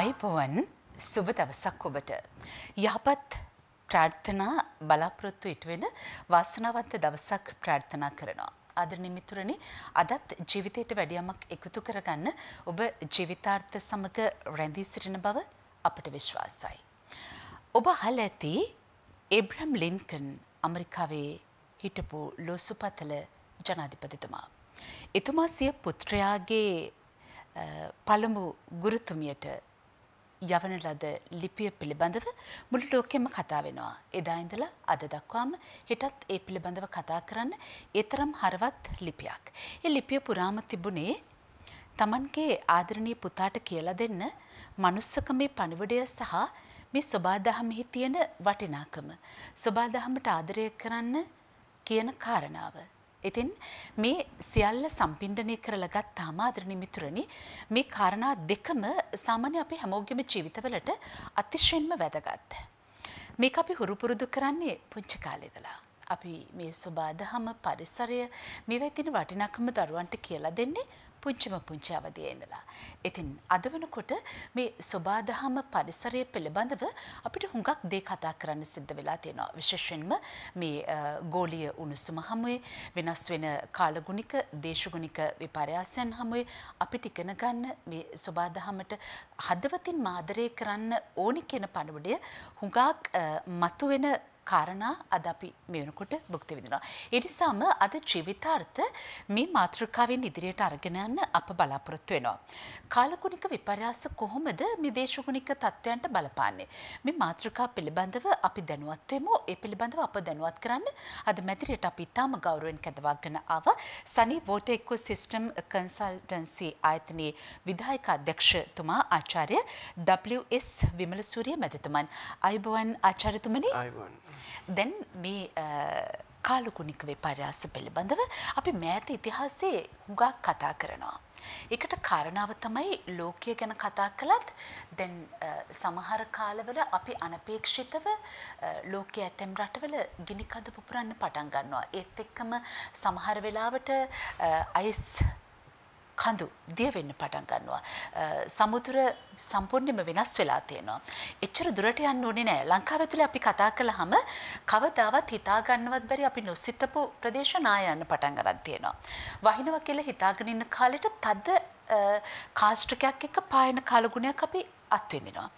आयुवन सुबदवसकोबट यापत् प्रार्थना बलाप्रत्तु इटवेन वासनावंत दवसक प्रार्थना करना आदर निमित्तुरने अदत् जीवितेट වැඩියමක් එකතු කරගන්න ඔබ ජීවිතාර්ථ සමග රැඳී සිටින බව අපට විශ්වාසයි. ඔබ අහලා ඇති ඒබ්‍රහම් ලින්කන් ඇමරිකාවේ හිටපු ලෝසුපතල ජනාධිපතිතුමා. එතුමා සිය පුත්‍රයාගේ පළමු ගුරුතුමියට යවන ලද ලිපිය පිළිබඳව මුළු ලෝකෙම කතා වෙනවා. එදා ඉඳලා අද දක්වාම හිටත් ඒ පිළිබඳව කතා කරන්න ඒතරම් හරවත් ලිපියක්. ඒ ලිපිය පුරාම තිබුණේ Tamanගේ ආදරණීය පුතාට කියලා දෙන්න මනුස්සකමේ පණිවිඩය සහ මේ සබදාහමෙහි තියෙන වටිනාකම. සබදාහමට ආදරය කරන්න කියන කාරණාව. ඉතින් මේ සියල්ල සම්පින්ඩණය කරලා ගත්තාම ආදරණීය මිතුරනි මේ කාරණා දෙකම සාමාන්‍ය අපි හැමෝගෙම ජීවිතවලට අතිශයින්ම වැදගත්. මේක අපි හුරු පුරුදු කරන්නේ පුංචි කාලේ ඉඳලා. අපි මේ සබදාහම පරිසරය මේවයි තියෙන වටිනාකම දරුවන්ට කියලා දෙන්නේ පුංචි අවදියේ ඉඳලා. ඉතින් අද වෙනකොට මේ සබදාහම පරිසරය පිළිබඳව අපිට හුඟක් දේ කතා කරන්න සිද්ධ වෙලා තියෙනවා. විශේෂයෙන්ම මේ ගෝලීය උණුසුම හැමුවේ වෙනස් වෙන කාලගුණික දේශගුණික විපර්යාසයන් හැමුවේ අපිට ඉගෙන ගන්න මේ සබදාහමට හදවතින් ආදරය කරන්න ඕනි කියන පණිවිඩය හුඟක් මතුවෙන කාරණා අද අපි මේ වෙනකොට භුක්ති විඳිනවා. ඒ නිසාම අද ජීවිතාර්ථ මේ මාතෘකාවෙන් ඉදිරියට අරගෙන යන්න අප බලාපොරොත්තු වෙනවා. කාලගුණික විපර්යාස කොහොමද මේ දේශගුණික තත්ත්වයන්ට බලපාන්නේ? මේ මාතෘකා පිළිබඳව අපි දැනුවත් වෙමු. ඒ පිළිබඳව අප දැනුවත් කරන්න අද මැදිරියට අපි තාම ගෞරවයෙන් කැඳවාගෙන ආව Sunny Water Ecosystem Consultancy ආයතනයේ විධායක අධ්‍යක්ෂතුමා ආචාර්ය W.S. විමලසූරිය මැතිතුමන්. අයබවන් ආචාර්යතුමනි. අයබවන්. දැන් මේ කාලගුණික විපර්යාස පිළිබඳව අපි මෑත ඉතිහාසයේ හුඟක් කතා කරනවා. ඒකට කාරණාව තමයි ලෝකය ගැන කතා කළත් දැන් සමහර කාලවල අපි අනපේක්ෂිතව ලෝකයේ ඇතම් රටවල ගිනි කඳ පුපුරන්න පටන් ගන්නවා. ඒත් එක්කම සමහර වෙලාවට අයිස් කඳු දිය වෙන්න පටන් ගන්නවා. සමුද්‍ර සම්පූර්ණයෙන්ම වෙනස් වෙලා තියෙනවා. එච්චර දුරට යන්න ඕනේ නෑ. ලංකාව ඇතුලේ අපි කතා කළාම කවදාවත් හිතා ගන්නවත් බැරි අපි නොසිතපු ප්‍රදේශ නායන්න පටන් ගන්න තියෙනවා. වහිනවා කියලා හිතාගෙන ඉන්න කාලෙට තද කාස්ට්‍රිකයක් එක්ක පායන කාලගුණයක් අපි අත්විඳිනවා.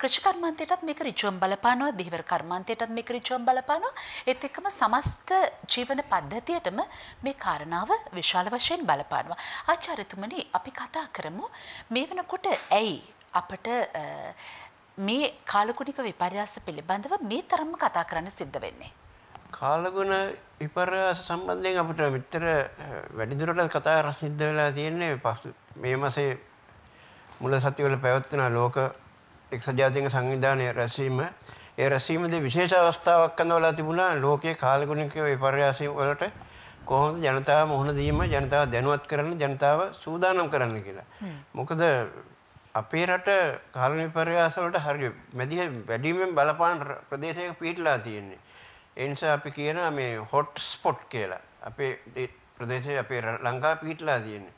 කෘෂිකර්මාන්තයටත් මේක ඍජුවම බලපානවා. දිවිවර කර්මාන්තයටත් මේක ඍජුවම බලපානවා. ඒත් එක්කම සමස්ත ජීවන පද්ධතියටම මේ කාරණාව විශාල වශයෙන් බලපානවා. ආචාර්යතුමනි, අපි කතා කරමු මේ වෙනකොට ඇයි අපට මේ කාලගුණික විපර්යාස පිළිබඳව මේ තරම්ම කතා කරන්න සිද්ධ වෙන්නේ? කාලගුණ විපර්යාස සම්බන්ධයෙන් අපිට විතර වැඩිදුරටත් කතා කරන්න සිද්ධ වෙලා තියෙන්නේ පසු මේ මාසේ මුල සතිවල පැවැත්වෙන ලෝක එක්සත් ජාතීන්ගේ සංවිධානයේ රැස්වීම ඒ රැස්වීමේදී විශේෂ අවස්ථාවක් කඳවලා තිබුණා ලෝකයේ කාලගුණික විපර්යාසය වලට කොහොමද ජනතාව මුහුණ දීම ජනතාව දැනුවත් කරන්න ජනතාව සූදානම් කරන්න කියලා. මොකද අපේ රට කාලගුණ විපර්යාස වලට හරිය වැඩිම බලපාන ප්‍රදේශයක පිහිටලා තියෙන්නේ. ඒ නිසා අපි කියනවා මේ හොට් ස්පොට් කියලා. අපේ ප්‍රදේශයේ අපේ ලංකාව පිහිටලා තියෙන්නේ.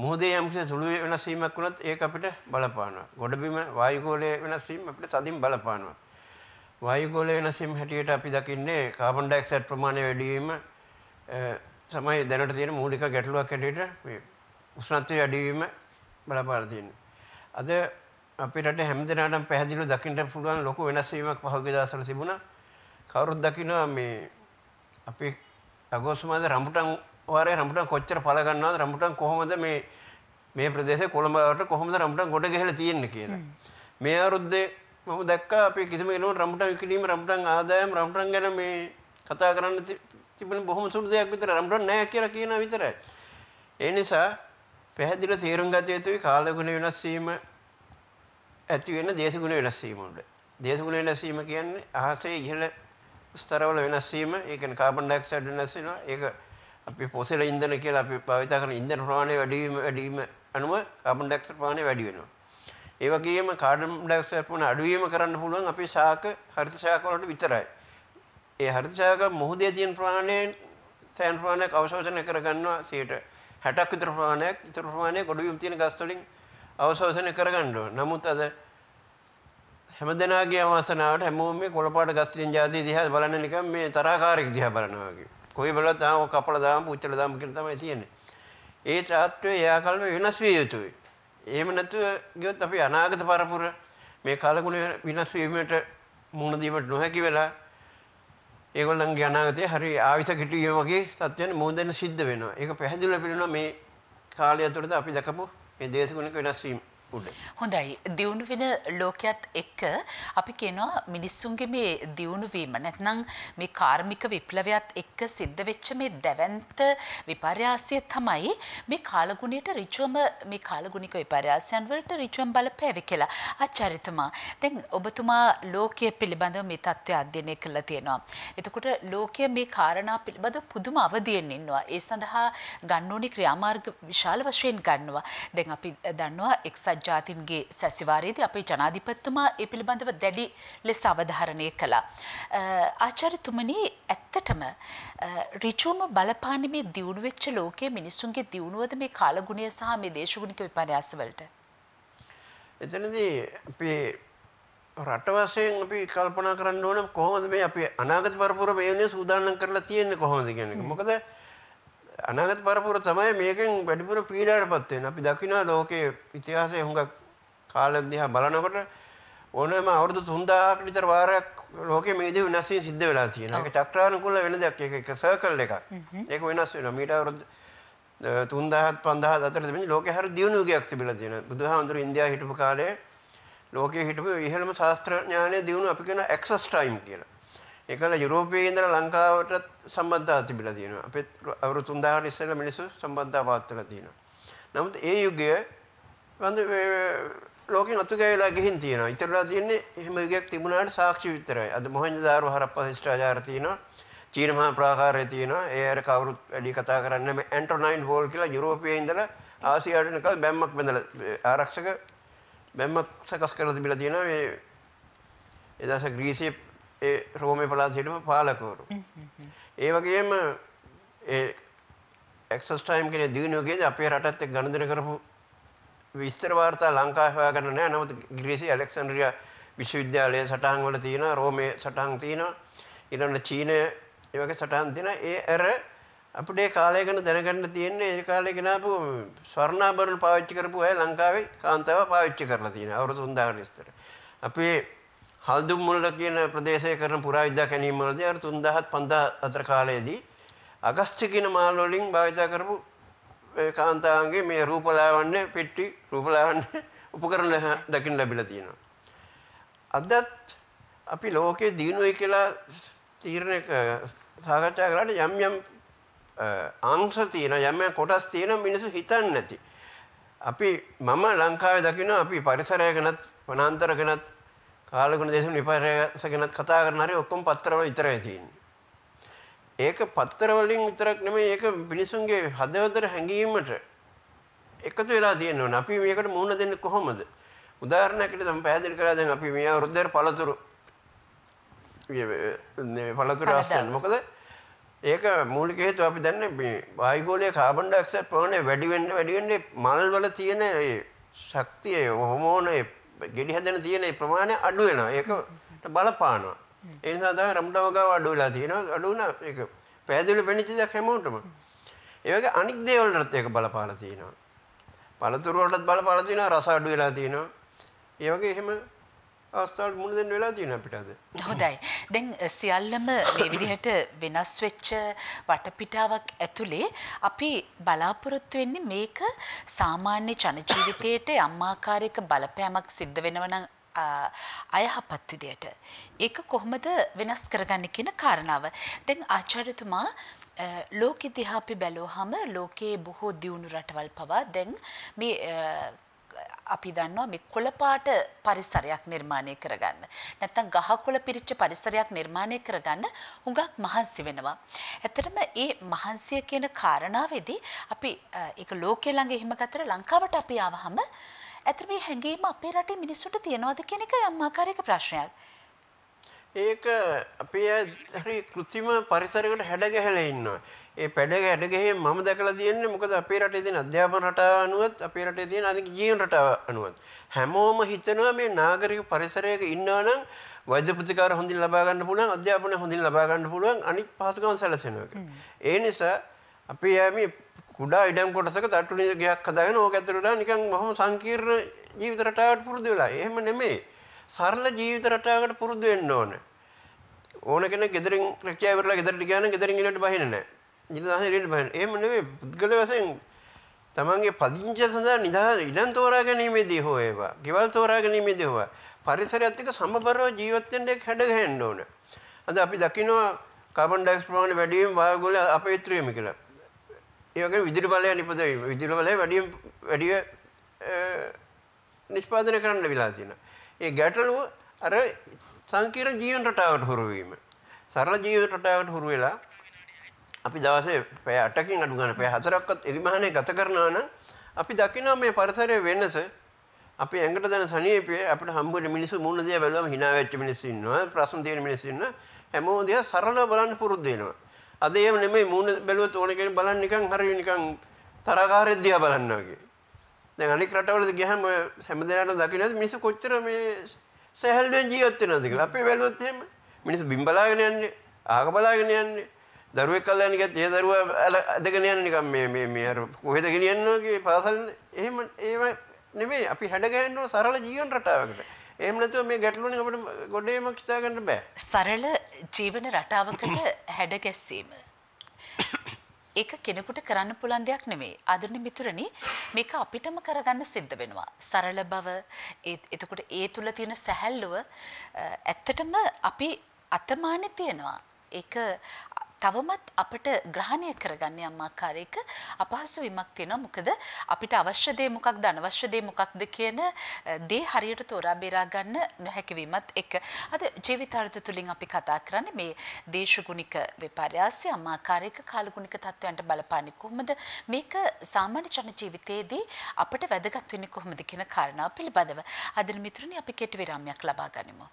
මුහුදේ යම්කිසි සුළු වෙනස් වීමක් වුණත් ඒක අපිට බලපානවා. ගොඩබිම වායුගෝලයේ වෙනස් වීම අපිට තදින් බලපානවා. වායුගෝලයේ වෙනස් වීම හැටියට අපි දකින්නේ කාබන් ඩයොක්සයිඩ් ප්‍රමාණය වැඩි වීම තමයි දැනට තියෙන මූලික ගැටලුවක් හැටියට මේ උෂ්ණත්වය වැඩි වීම බලපාලා තියෙනවා. අද අපේ රටේ හැමදෙනාටම පැහැදිලිව දකින්න පුළුවන් ලොකු වෙනස් වීමක් පහුගිය දවස්වල තිබුණා. කවුරුත් දකිනවා මේ අපේ අගෝස්තු මාසේ රම්බුටන් ඔයාරේ රම්බුටන් කොච්චර පල ගන්නවද රම්බුටන් කොහොමද මේ ප්‍රදේශයේ කොළඹ වලට කොහොමද රම්බුටන් ගොඩ ගහලා තියෙන්නේ කියලා. මේ අවුරුද්දේ මම දැක්කා අපි කිසිම කෙනෙකුට රම්බුටන් විකිණීම රම්බුටන් ආදායම් රම්බුටන් ගැන මේ කතා කරන්න තිබුණ බොහොම සුළු දෙයක් විතර රම්බුටන් නැහැ කියලා කියන විතරයි. ඒ නිසා පැහැදිලිව තේරුම් ගත යුතුයි කාලගුණ වෙනස් වීම ඇති වෙන දේශගුණ වෙනස් වීම වල. දේශගුණ වෙනස් වීම කියන්නේ අහසේ ඉහළ ස්තරවල වෙනස් වීම. ඒ කියන්නේ කාබන් ඩයොක්සයිඩ් වෙනස් වෙනවා. ඒක අපි පොසෙල ඉන්ධන කියලා අපි භාවිත කරන ඉන්ධන ප්‍රමාණය වැඩි වීම අනුව කාබන් ඩයොක්සයිඩ් ප්‍රමාණය වැඩි වෙනවා. ඒ වගේම කාබන් ඩයොක්සයිඩ් ප්‍රමාණය අඩු වීම කරන්න පුළුවන් අපේ ශාක හරිත ශාක වලට විතරයි. ඒ හරිත ශාක මොහොතේ තියෙන ප්‍රමාණයෙන් සෑහෙන ප්‍රමාණයක් අවශෝෂණය කරගන්නවා 60% විතර ප්‍රමාණයක්. ඊතර ප්‍රමාණය ගොඩ වීම තියෙන ගස් වලින් අවශෝෂණය කරගන්නවා. නමුත් අද හැමදෙනාගේ අවසනාවට හැමෝම මේ කොළපාට ගස්ලින් જાතිය දිහා බලන නිකන් මේ තරහකාරයෙක් දිහා බලනවා වගේ. කොයි බලවත් ආව කපල දාමු පුච්චල දාමු කියන තමයි තියෙන්නේ. ඒ ත්‍රාත්වයේ යාකල්ම වෙනස් විය යුතුයි. එහෙම නැතුව ගියොත් අපි අනාගත පරපුර මේ කාලගුණ විනාශ වීමට මුහුණ දීමට නොහැකි වෙලා ඒගොල්ලන්ගේ අනාගතය හරි ආවිස කිටුවේ වගේ තත්ත්වයන් මුහුණ දෙන්න සිද්ධ වෙනවා. ඒක පැහැදිලිව පිළිනොන මේ කාලය තුළදී අපි දැකපු මේ දේශගුණික වෙනස් වීම හොඳයි. දියුණු වෙන ලෝකයක් එක්ක අපි කියනවා මිනිස්සුන්ගේ මේ දියුණු වීම නැත්නම් මේ කාර්මික විප්ලවයත් එක්ක සිද්ධ වෙච්ච මේ දැවැන්ත විපර්යාසය තමයි මේ කාලගුණයට ඍජුවම මේ කාලගුණික විපර්යාසයන් වලට ඍජුවම බලපෑවේ කියලා. ආචාර්යතුමා දැන් ඔබතුමා ලෝකයේ පිළිබඳව මේ தත්ත්වය අධ්‍යයනය කළා තියෙනවා. එතකොට ලෝකයේ මේ කාරණා පිළිබඳව පුදුම අවධියෙන් ඉන්නවා. ඒ සඳහා ගන්න ඕනි ක්‍රියාමාර්ග විශාල වශයෙන් ගන්නවා. දැන් අපි දන්නවා එක්සත් ජාතින්ගේ සැසිවාරයේදී අපේ ජනාධිපතිතුමා ඒ පිළිබඳව දැඩි ලෙස අවධාරණය කළා. ආචාර්යතුමනි ඇත්තටම ඍජුවම බලපාන මේ දියුණු වෙච්ච ලෝකයේ මිනිසුන්ගේ දියුණුවද මේ කාලගුණය සහ මේ දේශගුණික විපර්යාස වලට? එතනදී අපි රට වශයෙන් අපි කල්පනා කරන්න ඕන කොහොමද මේ අපි අනාගත පරපුර මේ වෙනුවෙන් සූදානම් කරලා තියෙන්නේ කොහොමද කියන එක. මොකද අනාගත පරපුර තමයි මේකෙන් වැඩිපුර පීඩාවටපත් වෙන්නේ. අපි දකිනවා ලෝකයේ ඉතිහාසයේ හුඟක් කාලයක් දිහා බලනකොට ඕනෑම අවුරුදු 3000කට විතර වාරයක් ලෝකයේ මේ දේ වෙනස් වෙන සිද්ධ වෙලා තියෙනවා. ඒක චක්‍රානුකූල වෙන දෙයක්. ඒක එක සර්කල් එකක්. ඒක වෙනස් වෙනවා. මීට අවුරුදු 3000 5000 අතරද වෙන්නේ ලෝකයේ හැර දියුණු යුගයක් තිබිලා තියෙනවා. බුදුහාමුදුරු ඉන්දියාවේ හිටපු කාලේ ලෝකයේ හිටපු ඉහළම ශාස්ත්‍ර ඥානයේ දියුණුව අපි කියන ඇක්සස් ටයිම් කියලා. ඒකල යුරෝපයේ ඉඳලා ලංකාවට සම්බන්ධතාව තිබිලා තියෙනවා. අපේ අවුරුදු 3000 ඉස්සෙල්ලා මිනිස්සු සම්බන්ධතාව පවත්වලා තියෙනවා. නමුත් ඒ යුගයේ වන්ද ලෝකෙ නතුගයලා ගිහින් තියෙනවා. ඉතිරලා තියෙන්නේ එහෙම යුගයක් තිබුණාට සාක්ෂි විතරයි. අද මොහෙන්ජෝදාරෝ හරප්පා ශිෂ්ටාචාර තියෙනවා. චීන මහා ප්‍රාකාරය තියෙනවා. ඒ අර කවුරුත් වැඩි කතා කරන්නේ මේ ඇන්ටොනයින් හෝල් කියලා යුරෝපයේ ඉඳලා ආසියාවට නිකන් බැම්මක් බඳලා ආරක්ෂක බැම්මක් සකස් කරලා තිබිලා තියෙනවා. මේ එදාස ග්‍රීසියේ ඒ රෝමේ පළාත හිටපු පාලකවරු. ඒ වගේම ඒ ඇක්සස් ටයිම් කියන දිනුවකදී අපේ රටත් එක්ක ගනුදෙනු කරපු විස්තර වාර්තා ලංකාවේ හොයාගන්න නෑ. නමුත් ග්‍රීසියේ ඇලෙක්සැන්ඩ්‍රියා විශ්වවිද්‍යාලයේ සටහන් වල තියෙනවා, රෝමේ සටහන් තියෙනවා, ඊළඟට චීනයේ ඒ වගේ සටහන් තියෙනවා. ඒ අර අපේ කාලය ගැන දැනගන්න තියෙන්නේ ඒ කාලේ ගෙනාපු ස්වර්ණාභරණ පාවිච්චි කරපු අය ලංකාවේ කාන්තාව පාවිච්චි කරලා තියෙනවා අවුරුදු 3000 ඉස්සර. අපේ හල්දුම් මුල්ල කියන ප්‍රදේශයේ කරන පුරාවිද්‍යා කැණීම් වලදී අර 3000 5000 අතර කාලයේදී අගස්ත්‍ය කියන මාල් වලින් භාවිත කරපු කාන්තාවන්ගේ මේ රූපලාවන්‍ය පෙට්ටි රූපලාවන්‍ය උපකරණ දකින්න ලැබිලා තියෙනවා. අදත් අපි ලෝකයේ දිනුවයි කියලා තීරණය සාකච්ඡා කරාට යම් යම් අංශ තියෙන යම් යම් කොටස් තියෙන මිනිස්සු හිතන්නේ නැති. අපි මම ලංකාවේ දකිනවා අපි පරිසරය ගැනත් වනාන්තර ගැනත් කාලගුණ දේශන විපර්යාස ගැනත් කතා කරන හරි ඔක්කොම පත්‍රවල විතරයි තියෙන්නේ. ඒක පත්‍රවලින් විතරක් නෙමෙයි, ඒක මිනිසුන්ගේ හදවතට හැංගීමට එකතු වෙලා තියෙනවා. අපි මේකට මුහුණ දෙන්නේ කොහොමද? උදාහරණයක් විදිහට මම පැහැදිලි කරලා දැන් අපි මේ අවුරුද්දේ පළතුරු අවස්ථාවේ මොකද? ඒක මූලික හේතුව අපි දන්නේ මේ වායුගෝලයේ කාබන් ඩයොක්සයිඩ් ප්‍රමාණය වැඩි වෙන්න මල් වල තියෙන ඒ ශක්තිය හෝමෝන ගෙඩි හැදෙන තියෙන ප්‍රමාණය අඩු වෙනවා. ඒකට බලපානවා. ඒ නිසා තමයි රම්ඩව ගාව අඩු වෙලා තියෙනවා. අඩු වුණා ඒක පැහැදිලිව වෙන්නේ දෙයක් හැමෝටම. ඒ වගේ අනික් දේවල් වලටත් ඒක බලපාලා තියෙනවා. පළතුරු වලටත් බලපාලා තියෙනවා, රස අඩු වෙලා තියෙනවා. ඒ වගේ එහෙම අවස්ථාවල් මුණ දෙන්න වෙලා තියෙනවා අපිට අද. හොඳයි. දැන් සියල්ලම මේ විදිහට වෙනස් වෙච්ච වටපිටාවක් ඇතුලේ අපි බලාපොරොත්තු වෙන්නේ මේක සාමාන්‍ය ජන ජීවිතයේට යම් ආකාරයක බලපෑමක් සිද්ධ වෙනවා නම් අයහපත් විදියට. ඒක කොහොමද වෙනස් කරගන්නේ කියන කාරණාව. දැන් ආචාර්යතුමා ලෝක දිහා අපි බැලුවාම ලෝකයේ බොහෝ දියුණු රටවල් පවා දැන් මේ අපි දන්නවා මේ කොළපාට පරිසරයක් නිර්මාණය කරගන්න. නැත්නම් ගහකොළ පිරිච්ච පරිසරයක් නිර්මාණය කරගන්න හුඟක් මහන්සි වෙනවා. ඇත්තටම මේ මහන්සිය කියන කාරණාවේදී අපි ඒක ලෝකයේ ළඟ එහෙම ගතර ලංකාවට අපි ආවහම ඇත්තට මේ හැඟීම අපේ රටේ මිනිස්සුන්ට තියෙනවද කියන එක යම් ආකාරයක ප්‍රශ්නයක්. ඒක අපේ හරි කෘත්‍රිම පරිසරයකට හැඩගැහෙලා ඉන්නවා. ඒ පැඩ ගැඩ ගෙහෙ මම දැකලා තියෙන්නේ මොකද අපේ රටේ තියෙන අධ්‍යාපන රටාව අනුවත් අපේ රටේ තියෙන අනික ජීවන රටාව අනුවත් හැමෝම හිතනවා මේ නාගරික පරිසරයක ඉන්නවා නම් වෛද්‍ය ප්‍රතිකාර හොඳින් ලබා ගන්න පුළුවන් අධ්‍යාපනය හොඳින් ලබා ගන්න පුළුවන් අනික් පහසුකම් සැලසෙනවා කියලා. ඒ නිසා අපි මේ කුඩා ඉඩම් කොටසක තට්ටු ගයක් හදාගෙන ඕක ඇතුළට නිකන් මහම සංකීර්ණ ජීවිත රටාවකට පුරුදු වෙලා. එහෙම නෙමෙයි. සරල ජීවිත රටාවකට පුරුදු වෙන්න ඕනේ. ඕන කෙනෙක් ගෙදරින් රැකියාව කරලා ගෙදරට ගියා නම් ගෙදරින් ඉලට බහින්නේ නැහැ. නිදහස ඉරෙන්න බෑ. එහෙම නෙවෙයි පුද්ගල වශයෙන් තමන්ගේ පදිංචිය සඳහා නිදහස ඉඩම් තෝරා ගැනීමේදී හෝ ඒවා, ගෙවල් තෝරා ගැනීමේදී හෝ පරිසරයත් එක්ක සමබරව ජීවත් වෙන්න එක හැඩ ගහන්න ඕන. අද අපි දකිනවා කාබන් ඩයොක්සයිඩ් ප්‍රමාණය වැඩි වීම වායුගෝල අපේත්‍ර වීම කියලා. ඒ වගේම විදුලි බලය නිපද වීම. විදුලි බලය වැඩි නිෂ්පාදනය කරන්න වෙලා තියෙනවා. ඒ ගැටලුව අර සංකීර්ණ ජීවන රටාවට හුරු වීම. සරල ජීවන රටාවට හුරු වෙලා අපි දවසේ පැය 8කින් අඩු ගන්න පැය 4ක්වත් එලිමහනේ ගත කරනවා නම් අපි දකිනවා මේ පරිසරයේ වෙනස අපි ඇඟට දැන සනීපය අපිට හම්බ වෙන මිනිස්සු මුණ දිහා බැලුවම hina වෙච්ච මිනිස්සු ඉන්නවා ප්‍රශ්න තියෙන මිනිස්සු ඉන්නවා හැමෝම දිහා සරලව බලන්න පුරුදු වෙනවා. අද එහෙම නෙමෙයි මුණ බැලුවත් ඕන කෙනෙක් බලන්න නිකන් හරිය නිකන් තරකාරයෙක් දිහා බලනවා වගේ. දැන් අනික් රටවලදී ගියහම හැමදේරටම දකින්නත් මිනිස්සු කොච්චර මේ සැහැල්ලුවෙන් ජීවත් වෙනවද කියලා. අපි බැලුවොත් එහෙම මිනිස්සු බිම් බලාගෙන යන්නේ ආග බලාගෙන යන්නේ දරුවෙක් කල්ලාන ගියත් ඒ දරුවා අදගෙන යන නිකන් මේ අර කොහෙද ගෙනියන්නේ වගේ පාසල් එහෙම ඒව නෙමෙයි අපි හැඩ ගහන්න ඕන සරල ජීවන රටාවකට. එහෙම නැතුව මේ ගැටලුවනේ අපිට ගොඩේම හිතා ගන්න බෑ. සරල ජීවන රටාවකට හැඩ ගැස්සීම. ඒක කෙනෙකුට කරන්න පුළුවන් දෙයක් නෙමෙයි. ආදරණීය මිතුරනි මේක අපිටම කරගන්න සිද්ධ වෙනවා. සරල බව එතකොට ඒ තුල තියෙන සැහැල්ලුව ඇත්තටම අපි අතමානේ තියනවා. ඒක තවමත් අපට ග්‍රහණය කරගන්න යම් ආකාරයක අපහසු වීමක් තියෙනවා. මොකද අපිට අවශ්‍ය දේ මොකක්ද අනවශ්‍ය දේ මොකක්ද කියන දේ හරියට තෝරා බේරා ගන්න නොහැකි වීමත් එක. අද ජීවිතාර්ථ තුලින් අපි කතා කරන්නේ මේ දේශගුණික විපර්යාසය යම් ආකාරයක කාලගුණික තත්ත්වයන්ට බලපාන්නේ කොහොමද? මේක සාමාන්‍ය ජන ජීවිතයේදී අපට වැදගත් වෙන්නේ කොහොමද කියන කාරණාව පිළිබඳව. අදින මිතුරනි අපි කෙටි විරාමයක් ලබා ගනිමු.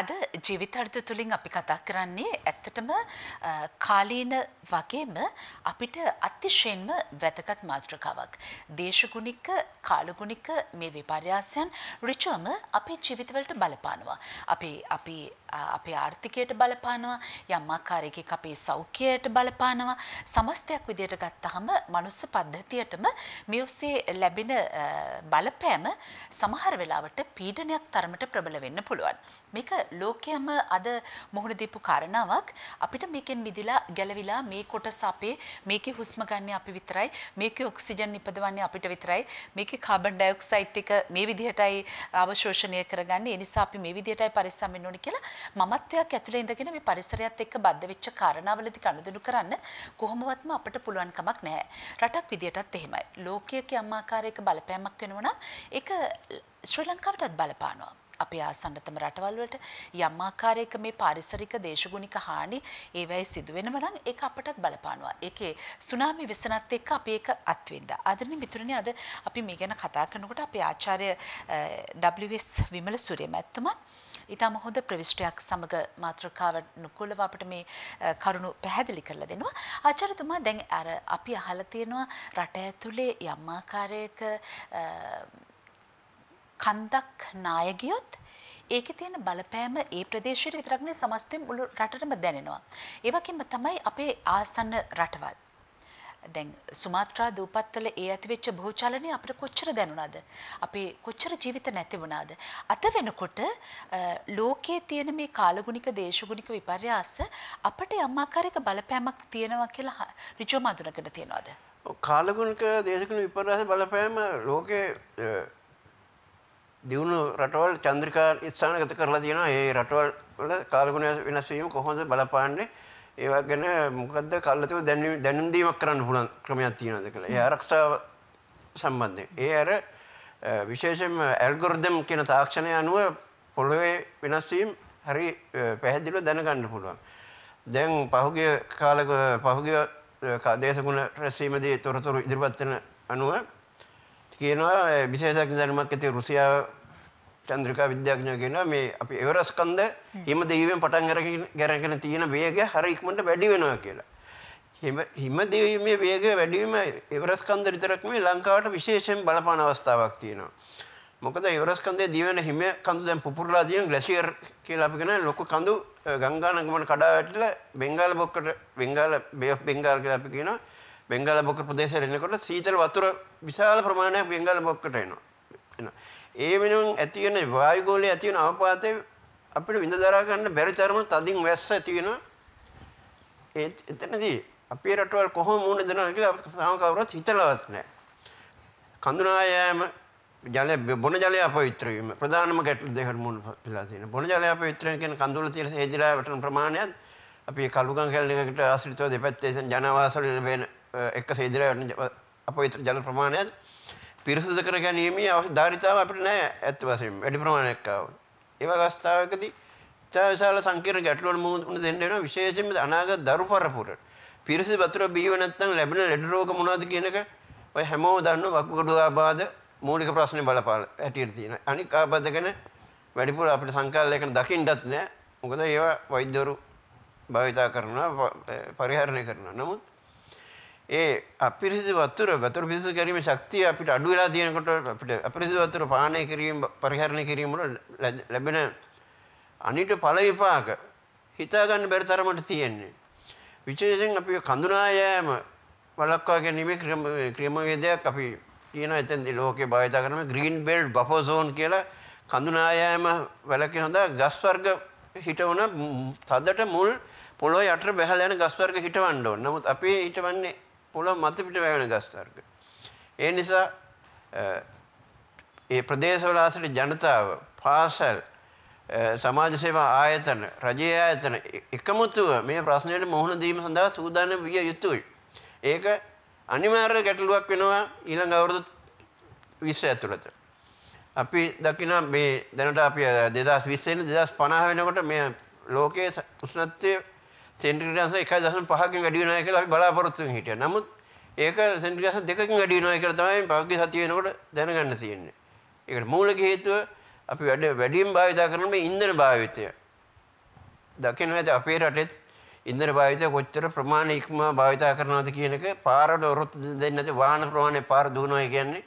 අද ජීවිතාර්ථ තුලින් අපි කතා කරන්නේ ඇත්තටම කාලීන වගේම අපිට අතිශයින්ම වැදගත් මාතෘකාවක්. දේශගුණික කාලගුණික මේ විපර්යාසයන් ඍචුවම අපේ ජීවිතවලට බලපානවා. අපේ ආර්ථිකයට බලපානවා, යම් ආකාරයකින් අපේ සෞඛ්‍යයට බලපානවා. සමස්තයක් විදියට ගත්තාම මනුස්ස පද්ධතියටම මේ ඔස්සේ ලැබෙන බලපෑම සමහර වෙලාවට පීඩනයක් තරමට ප්‍රබල වෙන්න පුළුවන්. මේක ලෝකයේම අද මොහොන දීපු කාරණාවක්. අපිට මේකෙන් මිදලා ගැලවිලා මේ කොටස අපේ මේකේ හුස්ම ගන්න අපි විතරයි, මේකේ ඔක්සිජන් නිපදවන්නේ අපිට විතරයි, මේකේ කාබන් ඩයොක්සයිඩ් ටික මේ විදිහටයි අවශෝෂණය කරගන්නේ, ඒ නිසා අපි මේ විදිහටයි පරිස්සම් වෙන්න ඕනේ කියලා මමත්වයක් ඇතුලේ ඉඳගෙන මේ පරිසරයත් එක්ක බද්ධ වෙච්ච කාරණාවලදී කනුදෙනු කරන්න කොහොමවත්ම අපිට පුළුවන් කමක් නැහැ. රටක් විදියටත් එහෙමයි. ලෝකයේ යම් ආකාරයක බලපෑමක් වෙනවා නම් ඒක ශ්‍රී ලංකාවටත් බලපානවා. අපේ ආසන්නතම රටවල් වලට යම් ආකාරයක මේ පාරිසරික දේශගුණික හානි ඒවැයි සිදු වෙනවා නම් ඒක අපටත් බලපානවා. ඒකේ සුනාමි වෙසනත් එක්ක අපි ඒක අත්විඳා. ආදරණීය මිතුරනි අද අපි මේ ගැන කතා කරනකොට අපේ ආචාර්ය W.S. විමලසූරිය මැතිතුමා ඊටම හොඳ ප්‍රවිෂ්ටයක් සමග මාත්‍රකාව නුකුලව අපිට මේ කරුණු පැහැදිලි කරලා දෙනවා. ආචාර්යතුමා දැන් අර අපි අහලා තියෙනවා රට ඇතුලේ යම් ආකාරයක කන්දක් ණය ගියොත් ඒකේ තියෙන බලපෑම ඒ ප්‍රදේශයට විතරක් නෙවෙයි සමස්ත මුළු රටටම දැනෙනවා. ඒ වගේම තමයි අපේ ආසන්න රටවල්. දැන් සුමාත්‍රා දූපත්වල ඒ ඇතිවෙච්ච භූචලනය අපිට කොච්චර දැනුණාද? අපේ කොච්චර ජීවිත නැති වුණාද? අත වෙනකොට ලෝකයේ තියෙන මේ කාලගුණික දේශගුණික විපර්යාස අපිට යම් ආකාරයක බලපෑමක් තියෙනවා කියලා ඍජුවම අඳුනකට තියනවාද? කාලගුණික දේශගුණික විපර්යාස බලපෑම ලෝකයේ දියුණු රටවල් චන්ද්‍රිකා ස්ථානගත කරලා තියෙනවා. ඒ රටවල් වල කාලගුණ වෙනස් වීම කොහොමද බලපාන්නේ? ඒවා ගැන මොකද්ද කල්ලාතෝ දැනුම් දීමක් කරන්න පුළුවන් ක්‍රමයක් තියෙනවද කියලා. ඒ ආරක්ෂාව සම්බන්ධයෙන්. ඒ අර විශේෂයෙන්ම ඇල්ගොරිතම් කියන තාක්ෂණය අනුව පොළවේ වෙනස් වීම හරි පැහැදිලිව දැනගන්න පුළුවන්. දැන් පහුගිය කාලක පහුගිය දේශගුණ රැස්වීමේදී තොරතුරු ඉදිරිපත් වෙන අනුව කියනවා විශේෂඥ දැනුමක් ඇති රුසියාව චන්ද්‍රිකා විද්‍යාඥයෝ කියනවා මේ අපි එවරස් කන්ද හිම දිවීමෙන් පටන් අරගෙන තියෙන වේගය හරි ඉක්මනට වැඩි වෙනවා කියලා. හිම දිවීමේ වේගය වැඩි වීම එවරස් කන්ද විතරක් නෙවෙයි ලංකාවට විශේෂයෙන් බලපාන අවස්ථාවක් තියෙනවා. මොකද එවරස් කන්දේ දිවෙන හිම කඳු දැන් පුපුරලා තියෙන ග්ලැෂියර් කියලා අපි කියන ලොකු කඳු ගංගා නගමන කඩා වැටිලා බෙන්ගාල බොක්කට බෙන්ගාල බේ ඔෆ් බෙන්ගාල් කියලා අපි කියනවා. බෙන්ගාල බොක්ක ප්‍රදේශයට එනකොට සීතල වතුර විශාල ප්‍රමාණයක් බෙන්ගාල බොක්කට එනවා. ඒ වෙනුවෙන් ඇති වෙන වායුගෝලයේ ඇති වෙන අවපාතය අපිට විඳ දරා ගන්න බැරි තරම තදින් වැස්ස ඇති වෙනවා. ඒ එතනදී අපේ රටවල් කොහොම මුහුණ දෙනවද කියලා අපිට සාම කවුරුත් හිතලවත් නැහැ. කඳුනා යෑම, ජලය බොන ජලය අපවිත්‍ර වීම ප්‍රධානම ගැටලු දෙකකට මුහුණ දෙලා තියෙනවා. බොන ජලය අපවිත්‍ර කියන කඳුල තියෙන හේදිලා වටන ප්‍රමාණයත් අපි කලුගම් කැලණි එකකට ආශ්‍රිතව දෙපැත්තේ තියෙන ජනවාස වල වෙන එක සේදිලා අපවිත්‍ර ජල ප්‍රමාණයත් පිරිසිදු කර ගැනීමේ අවශ්‍යතාවය අපිට නැහැ ඇත්ත වශයෙන්ම වැඩි ප්‍රමාණයක් ආවොත්. ඒ වගේ අවස්ථාවකදී විශාල සංකීර්ණ ගැටලුවල මුහුණ දෙන්න වෙනවා විශේෂයෙන්ම අනාගත දරු පරපුරට. පිරිසිදු වතුර බීව නැත්නම් ලැබෙන ලෙඩ රෝග මොනවද කියන එක ඔය හැමෝම දන්නවා වකුගඩු ආබාධ මූලික ප්‍රශ්නේ බලපාන හැටියට තියෙනවා. අනික ආබාධ ගැන වැඩිපුර අපිට සංකල්පයකට දකින්නවත් නැහැ. මොකද ඒවා වෛද්‍යවරු භාවිතා කරනවා පරිහරණය කරනවා. නමුත් ඒ අපිරිසිදු වතුර පිරිසිදු කිරීමේ ශක්තිය අපිට අඩු වෙලා තියෙනකොට අපිට අපිරිසිදු වතුර පානය කිරීම පරිහරණය කිරීම වල ලැබෙන අනිට ඵල විපාක හිතා ගන්න බැරි තරමට තියෙනවා. විශේෂයෙන් අපි කඳුනා යෑම වළක්වා ගැනීමේ ක්‍රමවේදයක් අපි කියනවා එතෙන්දී ලෝකේ භාවිත කරන මේ green belt buffer zone කියලා කඳුනා යෑම වළක්වා හොඳ ගස් වර්ග හිටවන තදට මුල් පොළොවේ යට බැහැලා යන ගස් වර්ග හිටවන්න ඕන. නමුත් අපි හිටවන්නේ පොළොව මත පිට වැවෙන ගස් වර්ග. ඒ නිසා ඒ ප්‍රදේශවල ආශ්‍රිත ජනතාව පාසල් සමාජ සේවා ආයතන රජයේ ආයතන එකමුතුව මේ ප්‍රශ්නෙට මුහුණ දීම සඳහා සූදානම් විය යුතුයි. ඒක අනිවාර්ය ගැටලුවක් වෙනවා ඊළඟ අවුරුදු 20 ඇතුළත. අපි දකිනවා මේ දැනට අපි 2020 ඉඳන් 2050 වෙනකොට මේ ලෝකයේ උෂ්ණත්වය සෙන්ටිග්‍රේඩ් 1.5කින් වැඩි වෙනවා කියලා අපි බලාපොරොත්තු වෙමින් හිටියා. නමුත් ඒක සෙන්ටිග්‍රේඩ් 2කින් වැඩි වෙනවා කියලා තමයි පහුගිය සතිය වෙනකොට දැනගන්න තියෙන්නේ. ඒකට මූලික හේතුව අපි වැඩියෙන් භාවිත කරන මේ ඉන්ධන භාවිතය. දකින්න ඇති අපේ රටෙත් ඉන්ධන භාවිතය කොච්චර ප්‍රමාණයක් ඉක්මවා භාවිත කරනවද කියන එක පාරට වරොත් දෙන්නේ නැති වාහන ප්‍රමාණය පාර දුවනවා කියන්නේ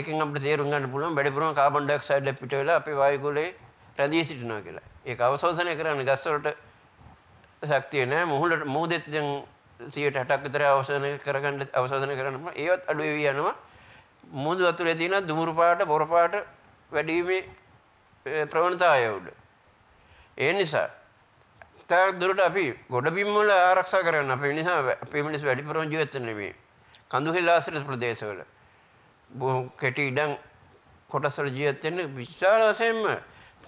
ඒකෙන් අපිට තේරුම් ගන්න පුළුවන් වැඩි ප්‍රමාණයක් කාබන් ඩයොක්සයිඩ් පිට වෙලා අපේ වායුගෝලයේ රැඳී සිටිනවා කියලා. ඒක අවශෝෂණය කරන්න ගස් වලට ශක්තිය නැහැ. මුහුණට මූදෙත් දැන් 160ක් විතර අවශෝෂණය කරන්න ඒවත් අඩු වෙවි යනවා. මුහුදු වතුරේ තියෙන දුමුරු පාට බොර පාට වැඩි වීමේ ප්‍රවණතාවය උඩ. ඒ නිසා තව දුරට අපි ගොඩබිම් වල ආරක්ෂා කරගන්න අපේ නිසා අපේ මිනිස්සු වැඩි ප්‍රමාණයක් ජීවත් වෙන්නේ මේ කඳුහෙල ආශ්‍රිත ප්‍රදේශවල. බොහොම කෙටි ඉඩම් කොටස් වල ජීවත් වෙන්නේ විශාල වශයෙන්ම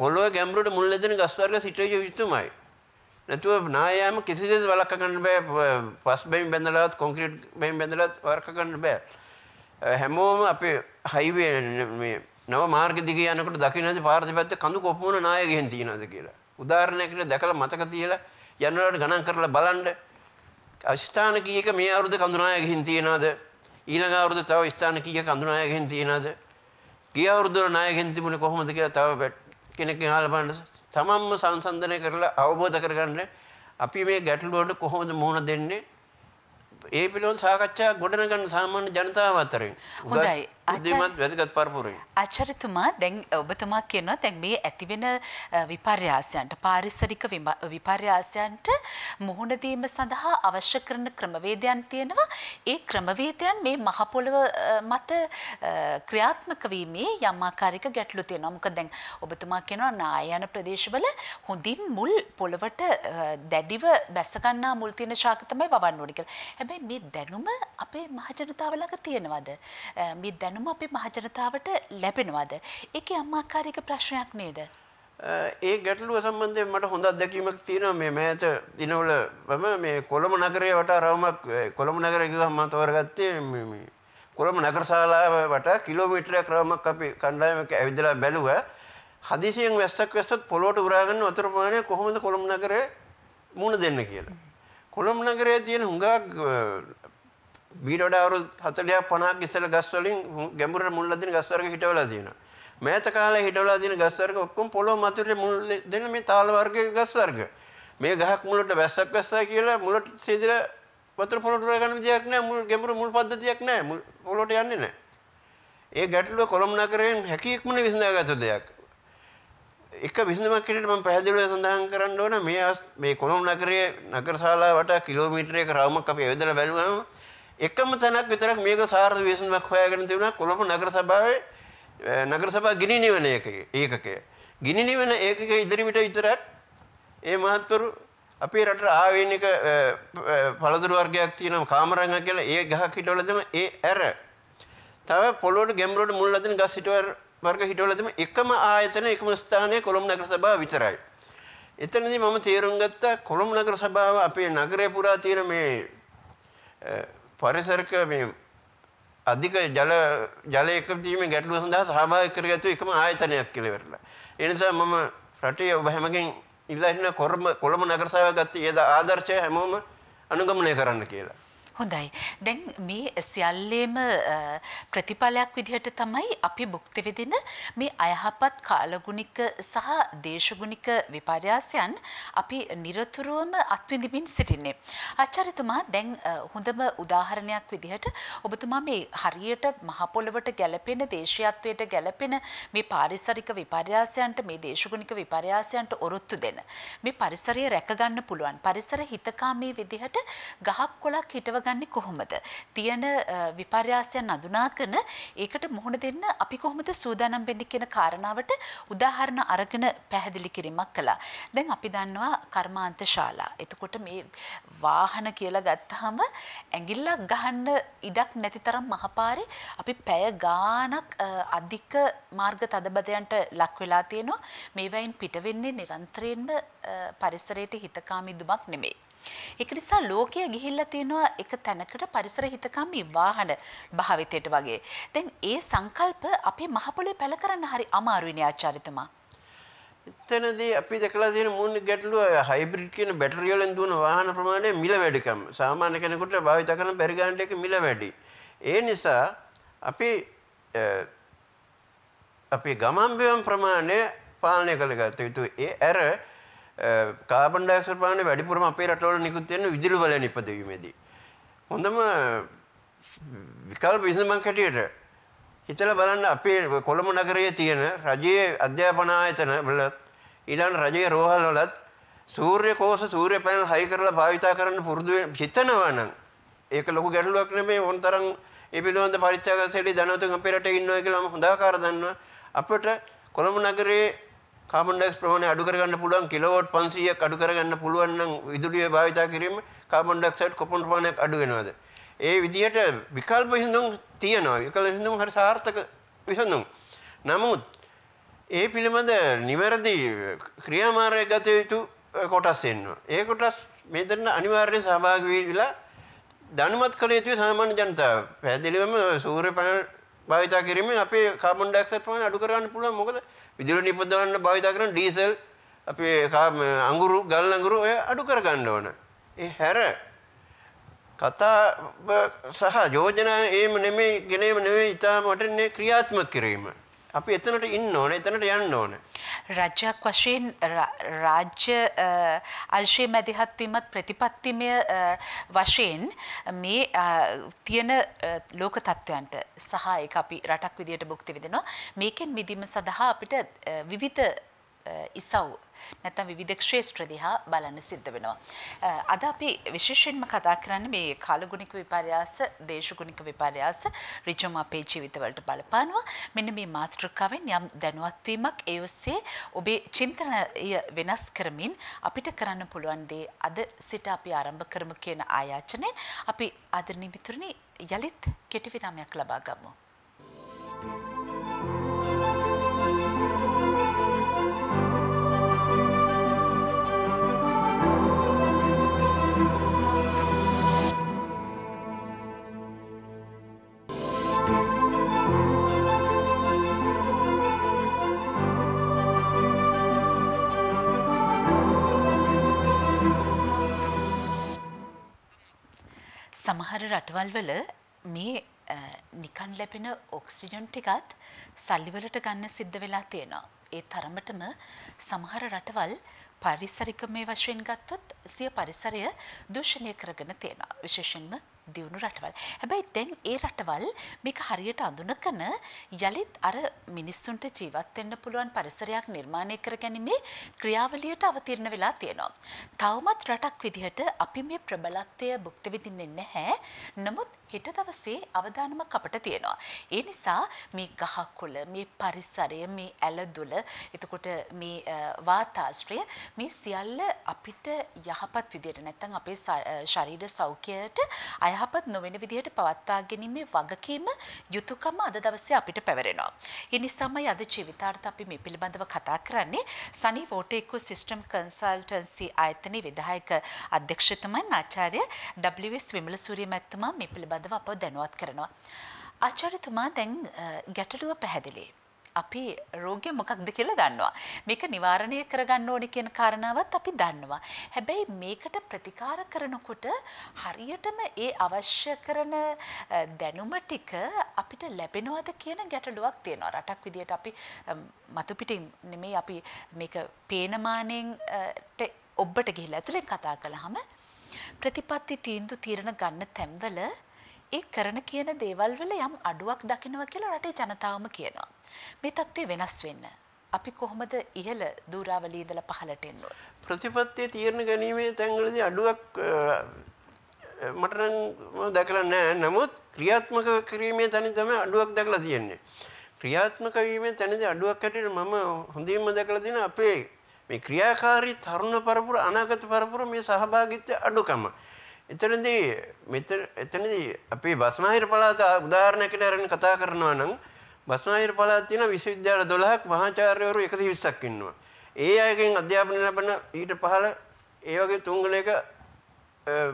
පොළොව ගැඹුරට මුල් ඇදෙන ගස් වර්ග සිටිය යුතුමයි. නැතුව නායෑම කිසිසේත් වළක්වා ගන්න බෑ. පස් බැමි බැඳලාවත් කොන්ක්‍රීට් බැමි බැඳලාවත් වළක්වා ගන්න බෑ. හැමෝම අපේ හයිවේ මේ නව මාර්ග දිගේ යනකොට දකින්නද පාරදපැත්තේ කඳු කොපමණ නාය ගෙහින් තියනවද කියලා. උදාහරණයකට දැකලා මතක තියලා යනවලට ගණන් කරලා බලන්න. ස්ථාන කීයක මේ අවුරුද්ද කඳු නාය ගෙහින් තියනවද? ඊළඟ අවුරුද්ද තව ස්ථාන කීයක කඳු නාය ගෙහින් තියනවද? ගිය අවුරුද්ද නාය ගෙහින් තිබුණේ කොහොමද කියලා තව කෙනෙක්ගෙන් අහලා බලන්න. තමන්ම සංසන්දනය කරලා අවබෝධ කරගන්න අපි මේ ගැටලු වලට කොහොමද මුහුණ දෙන්නේ? ඒ පිළිබඳ සාකච්ඡා ගොඩනගන සාමාන්‍ය ජනතාව අතරින්. හොඳයි. අදමත් වැදගත් පරපුරයි. ආචාර්යතුමා දැන් ඔබතුමා කියනවා දැන් මේ ඇති වෙන විපර්යාසයන්ට පාරිසරික විපර්යාසයන්ට මුහුණ දීම සඳහා අවශ්‍ය කරන ක්‍රමවේදයන් තියෙනවා. ඒ ක්‍රමවේදයන් මේ මහ පොළව මත ක්‍රියාත්මක වීමේ යම් ආකාරයක ගැටලු තියෙනවා. මොකද දැන් ඔබතුමා කියනවා නායන ප්‍රදේශවල හොඳින් මුල් පොළවට දැඩිව බැස ගන්නා මුල් තියෙන ශාක තමයි වවන්න ඕනේ කියලා. හැබැයි මේ දැනුම අපේ මහජනතාව ළඟ තියෙනවද? මේ දැනුම අපේ මහජනතාවට ලැබෙනවද? ඒකේ අමාකාරික ප්‍රශ්නයක් නේද? ඒ ගැටලුව සම්බන්ධයෙන් මට හොඳ අත්දැකීමක් තියෙනවා මේ මෑත දිනවල මම මේ කොළඹ නගරයේ වටා රවුමක් කොළඹ නගරය ගිහම මම තෝරගත්තේ මේ කොළඹ නගර ශාලාව වටා කිලෝමීටරයක් රවුමක් අපි කණ්ඩායමක ඇවිදලා බැලුවා හදිසියෙන් වැස්සක් වැස්සත් පොළොවට උරා ගන්න වතුර ප්‍රමාණය කොහොමද කොළඹ නගරේ මුණ දෙන්න කියලා කොළඹ නගරයේ තියෙන හුඟක් මීට වඩා අවුරුදු 40ක් 50ක් ඉස්සෙල් ගස් වලින් ගැඹුරට මුල් ලදින ගස් වර්ග හිටවලා තියෙනවා मैत काल हिटवला दिन गस वर्ग ओक्कुम पोलो मथुरे मुल दिन में ताल वर्ग गस वर्ग मे गहक मुलट वैसक वैसा किला मुलट सीधे पत्र पोलोट रगन दिया ने मूल गेमर मूल पद्धति एक ने मूल पोलोट यानी ने ए गटलो कोलम ना करे हकीक मने विसंदा गत दया एक विसंदा क्रिकेट में पहले संधान करन दो ना मे कोलम ना करे नगरशाला वटा किलोमीटर एक रावमक अपे वेदला वैलुवा एकम तनक वितरक मेक सार विसंदा खोयाගෙන තිබුණා කොළඹ නගර සභාවේ नगरसभा गिनी निवन एकके गिनी निवन एकके इदरिविट वितराट ए महत्वरु अपे रट आवेनिक फलदुरु वर्गයක් තියෙනවා කාමරංග කියලා ඒ ගහ හිටවලදම ඒ ඇර තව පොළොවට ගැඹුරට මුල් ලදින ගස් හිටවර වර්ග හිටවලදම එකම ආයතන එකම ස්ථානයේ කොළඹ නගර සභාව විතරයි. එතනදී මම තීරණ ගත්තා කොළඹ නගර සභාව අපේ නගරය පුරා තියෙන මේ පරිසරක මේ अधिक जल जल एक ගැටලුව සඳහා සහභාගී කරගත්තු එකම ආයතනයක් කියලා වෙරලා. ඒ නිසා මම රටේ ඔබ හැමගෙන් ඉල්ලා සිටින කොළඹ නගර සභාව ගත්තේ ඒ ආදර්ශය හැමෝම අනුගමනය කරන්න කියලා. හොඳයි. දැන් මේ සියල්ලේම ප්‍රතිපලයක් විදිහට තමයි අපි භුක්ති විඳින මේ අයහපත් කාලගුණික සහ දේශගුණික විපර්යාසයන් අපි නිරතුරුවම අත්විඳින්න සිටින්නේ. ආචාර්යතුමා දැන් හොඳම උදාහරණයක් විදිහට ඔබතුමා මේ හරියට මහ පොළවට ගැළපෙන දේශීයත්වයට ගැළපෙන මේ පාරිසරික විපර්යාසයන්ට මේ දේශගුණික විපර්යාසයන්ට ඔරොත්තු දෙන මේ පරිසරය රැක ගන්න පුළුවන් පරිසර හිතකාමී විදිහට ගහක් කොළක් හිටව ගන්න කොහොමද තියෙන විපර්යාසයන් අඳුනාගෙන ඒකට මුහුණ දෙන්න අපි කොහොමද සූදානම් වෙන්නේ කියන කාරණාවට උදාහරණ අරගෙන පැහැදිලි කිරීමක් කළා. දැන් අපි දන්නවා කර්මාන්ත ශාලා. එතකොට මේ වාහන කියලා ගත්තාම ඇඟිල්ලක් ගහන්න ඉඩක් නැති තරම් මහපාරේ අපි පැය ගාණක් අධික මාර්ග තදබදයන්ට ලක් වෙලා තියෙනවා. මේ වයින් පිට වෙන්නේ නිරන්තරයෙන්ම පරිසරයට හිතකාමී දුමක් නෙමෙයි. ඒක නිසා ලෝකයේ ගිහිල්ලා තියෙනවා එක තැනකට පරිසර හිතකම්ී වාහන භාවිතයට වගේ. දැන් ඒ සංකල්ප අපේ මහ පොළේ පැල කරන්න හරි අමාරුයි නේ ආචාර්යතුමා. එතනදී අපි දැකලා තියෙන මූණ ගැටලුව හයිබ්‍රිඩ් කියන බැටරිය වලින් දුවන වාහන ප්‍රමාණය මිල වැඩිකම. සාමාන්‍ය කෙනෙකුට භාවිත කරන බැරි ගන්න එක මිල වැඩි. ඒ නිසා අපි ගමන් බිම ප්‍රමාණය පාලනය කළගත යුතුයි. ඒ ඇර කාබන් ඩයොක්සයිඩ් ප්‍රමාණය වැඩිපුරම අපේ රටවල නිකුත් වෙන විදුලි වලන ඉපදවීමේදී හොඳම විකල්ප විසඳුමක් හැටියට හිතලා බලන්න අපේ කොළඹ නගරයේ තියෙන රජයේ අධ්‍යාපන ආයතන වලත් ඊළඟ රජයේ රෝහල් වලත් සූර්ය කෝෂ සූර්ය පැනල් හයි කරලා භාවිත කරන්න පුරුදු හිතනවා නම් ඒක ලොකු ගැටලුවක් නෙමෙයි වොන්තරම් ඒ පිළිබඳ පරිත්‍යාගශීලී ධනවතුන් අපේ රටේ ඉන්නවා කියලා මම හොඳ ආකාර දන්නවා. අපිට කොළඹ නගරයේ කාබන් ඩයොක්සයිඩ් ප්‍රමාණය අඩු කරගන්න පුළුවන් කිලෝවොට් 500ක් අඩු කරගන්න පුළුවන් නම් විදුලිය භාවිත කිරීම කාබන් ඩයොක්සයිඩ් කොපමණ ප්‍රමාණයක් අඩු වෙනවද? ඒ විදිහට විකල්ප විසඳුම් තියෙනවා. විකල්ප විසඳුම් හරි සාර්ථක විසඳුම්. නමුත් ඒ පිළිබඳ නිවැරදි ක්‍රියාමාර්ගයක් ගත යුතු කොටස් එනවා. ඒ කොටස් මේ දෙන්න අනිවාර්යයෙන් සහභාගී වෙලා දැනුවත් කළ යුතුයි සාමාන්‍ය ජනතාව. පැහැදිලිවම සූර්ය පැනල් භාවිත කිරීමෙන් අපේ කාබන් ඩයොක්සයිඩ් ප්‍රමාණය අඩු කරගන්න පුළුවන්. මොකද විදුලි නිපදවන්න භාවිත කරන ඩීසල් අපේ අඟුරු ගල් අඟුරු ඔය අඩු කර ගන්න ඕන. ඒ හැර කතා සහ යෝජනා එහෙම නෙමෙයි ගෙනේම නෙමෙයි ඉතාලම වටින්නේ ක්‍රියාත්මක කිරීම. අපි එතනට ඉන්න ඕන එතනට යන්න ඕන. රාජ්‍යයක් වශයෙන් රාජ්‍ය අල්ශේ මැදිහත්වීමත් ප්‍රතිපත්තිමය වශයෙන් මේ තියෙන ලෝක තත්ත්වයන්ට සහ ඒක අපි රටක් විදියට භුක්ති විඳිනවා. මේකෙන් මිදීම සඳහා අපිට විවිධ ඉසව් නැත්නම් විවිධ ක්ෂේත්‍ර දිහා බලන්න සිද්ධ වෙනවා. අද අපි විශේෂයෙන්ම කතා කරන්නේ මේ කාලගුණික විපර්යාස, දේශගුණික විපර්යාස ඍජුම අපේ ජීවිතවලට බලපානවා. මෙන්න මේ මාතෘකාවෙන් යම් දැනුවත් වීමක් ඒ ඔස්සේ ඔබේ චින්තනය වෙනස් කරමින් අපිට කරන්න පුළුවන් දේ අද සිට අපි ආරම්භ කරමු කියන ආයාචනයෙන් අපි ආදරණීය මිතුරනි යලිත් කෙටි විරාමයක් ලබා ගමු. සමහර රටවල් වල මේ නිකන් ලැබෙන ඔක්සිජන් ටිකත් සල්ලි වලට ගන්න සිද්ධ වෙලා තියෙනවා. ඒ තරමටම සමහර රටවල් පරිසරිකමේ වශයෙන් ගත්තොත් සිය පරිසරය දූෂණය කරගෙන තියෙනවා. විශේෂයෙන්ම දියුණු රටවල්. හැබැයි දැන් ඒ රටවල් මේක හරියට අඳුනගෙන යලිත් අර මිනිස්සුන්ට ජීවත් වෙන්න පුළුවන් පරිසරයක් නිර්මාණය කරගැනීමේ ක්‍රියාවලියට අවතීර්ණ වෙලා තියෙනවා. තවමත් රටක් විදිහට අපි මේ ප්‍රබලත්වය භුක්ති විඳින්නේ නැහැ. නමුත් හෙට දවසේ අවදානමක් අපට තියෙනවා. ඒ නිසා මේ ගහකොළ, මේ පරිසරය, මේ ඇලදොළ, එතකොට මේ වාතාශ්‍රය මේ සියල්ල අපිට යහපත් විදිහට නැත්නම් අපේ ශරීර සෞඛ්‍යයට අයහපත් නොවන විදිහට පවත්වා ගැනීමේ වගකීම යුතුයකම අද දවසේ අපිට පැවරෙනවා. ඒ නිසාමයි අද ජීවිතාර්ථ අපි මේ පිළිබඳව කතා කරන්නේ. Sunny Water Ecosystem Consultancy ආයතනයේ විධායක අධ්‍යක්ෂකතුමන් ආචාර්ය W.S. විමලසූරිය මැතිතුමා මේ පිළිබඳව අපව දැනුවත් කරනවා. ආචාර්යතුමා දැන් ගැටලුව පැහැදිලි. අපි රෝගය මොකක්ද කියලා දන්නවා. මේක නිවාරණය කරගන්න ඕනේ කියන කාරණාවත් අපි දන්නවා. හැබැයි මේකට ප්‍රතිකාර කරනකොට හරියටම ඒ අවශ්‍ය කරන දැනුම ටික අපිට ලැබෙනවද කියන ගැටලුවක් තියෙනවා. රටක් විදියට අපි මතු පිටින් නෙමෙයි අපි මේක පේනමානෙන්ට ඔබට ගිහිල්ලා ඇතුලෙන් කතා කළාම ප්‍රතිපත්ති තීන්දුව తీරන ගන්න තැන්වල ඒ කරන කියන දේවල් වල යම් අඩුවක් දකිනවා කියලා රටේ ජනතාවම කියනවා. මේ තත්ත්වය වෙනස් වෙන්න අපි කොහොමද ඉහළ දූරාවලිය ඉඳලා පහළට එන්න ඕන? ප්‍රතිපත්තිය තීරණ ගැනීමේ තැන්වලදී අඩුවක් මට නම් දැකලා නැහැ. නමුත් ක්‍රියාත්මක කිරීමේ තැනදී තමයි අඩුවක් දැකලා තියෙන්නේ. ක්‍රියාත්මක වීමේ තැනදී අඩුවක් හැටියට මම හොඳින්ම දැකලා තියෙන අපේ මේ ක්‍රියාකාරී තරුණ පරපුර අනාගත පරපුර මේ සහභාගීත්වයේ අඩුකම. එතනදී අපි බස්නාහිර පළාත උදාහරණයකට අරගෙන කතා කරනවා නම් බස්නාහිර පළාතේ තියෙන විශ්වවිද්‍යාල 12ක් මහාචාර්යවරු 120ක් ඉන්නවා. ඒ අයගෙන් අධ්‍යාපනය ලැබෙන ඊට පහළ ඒ වගේ තුන්ගණයක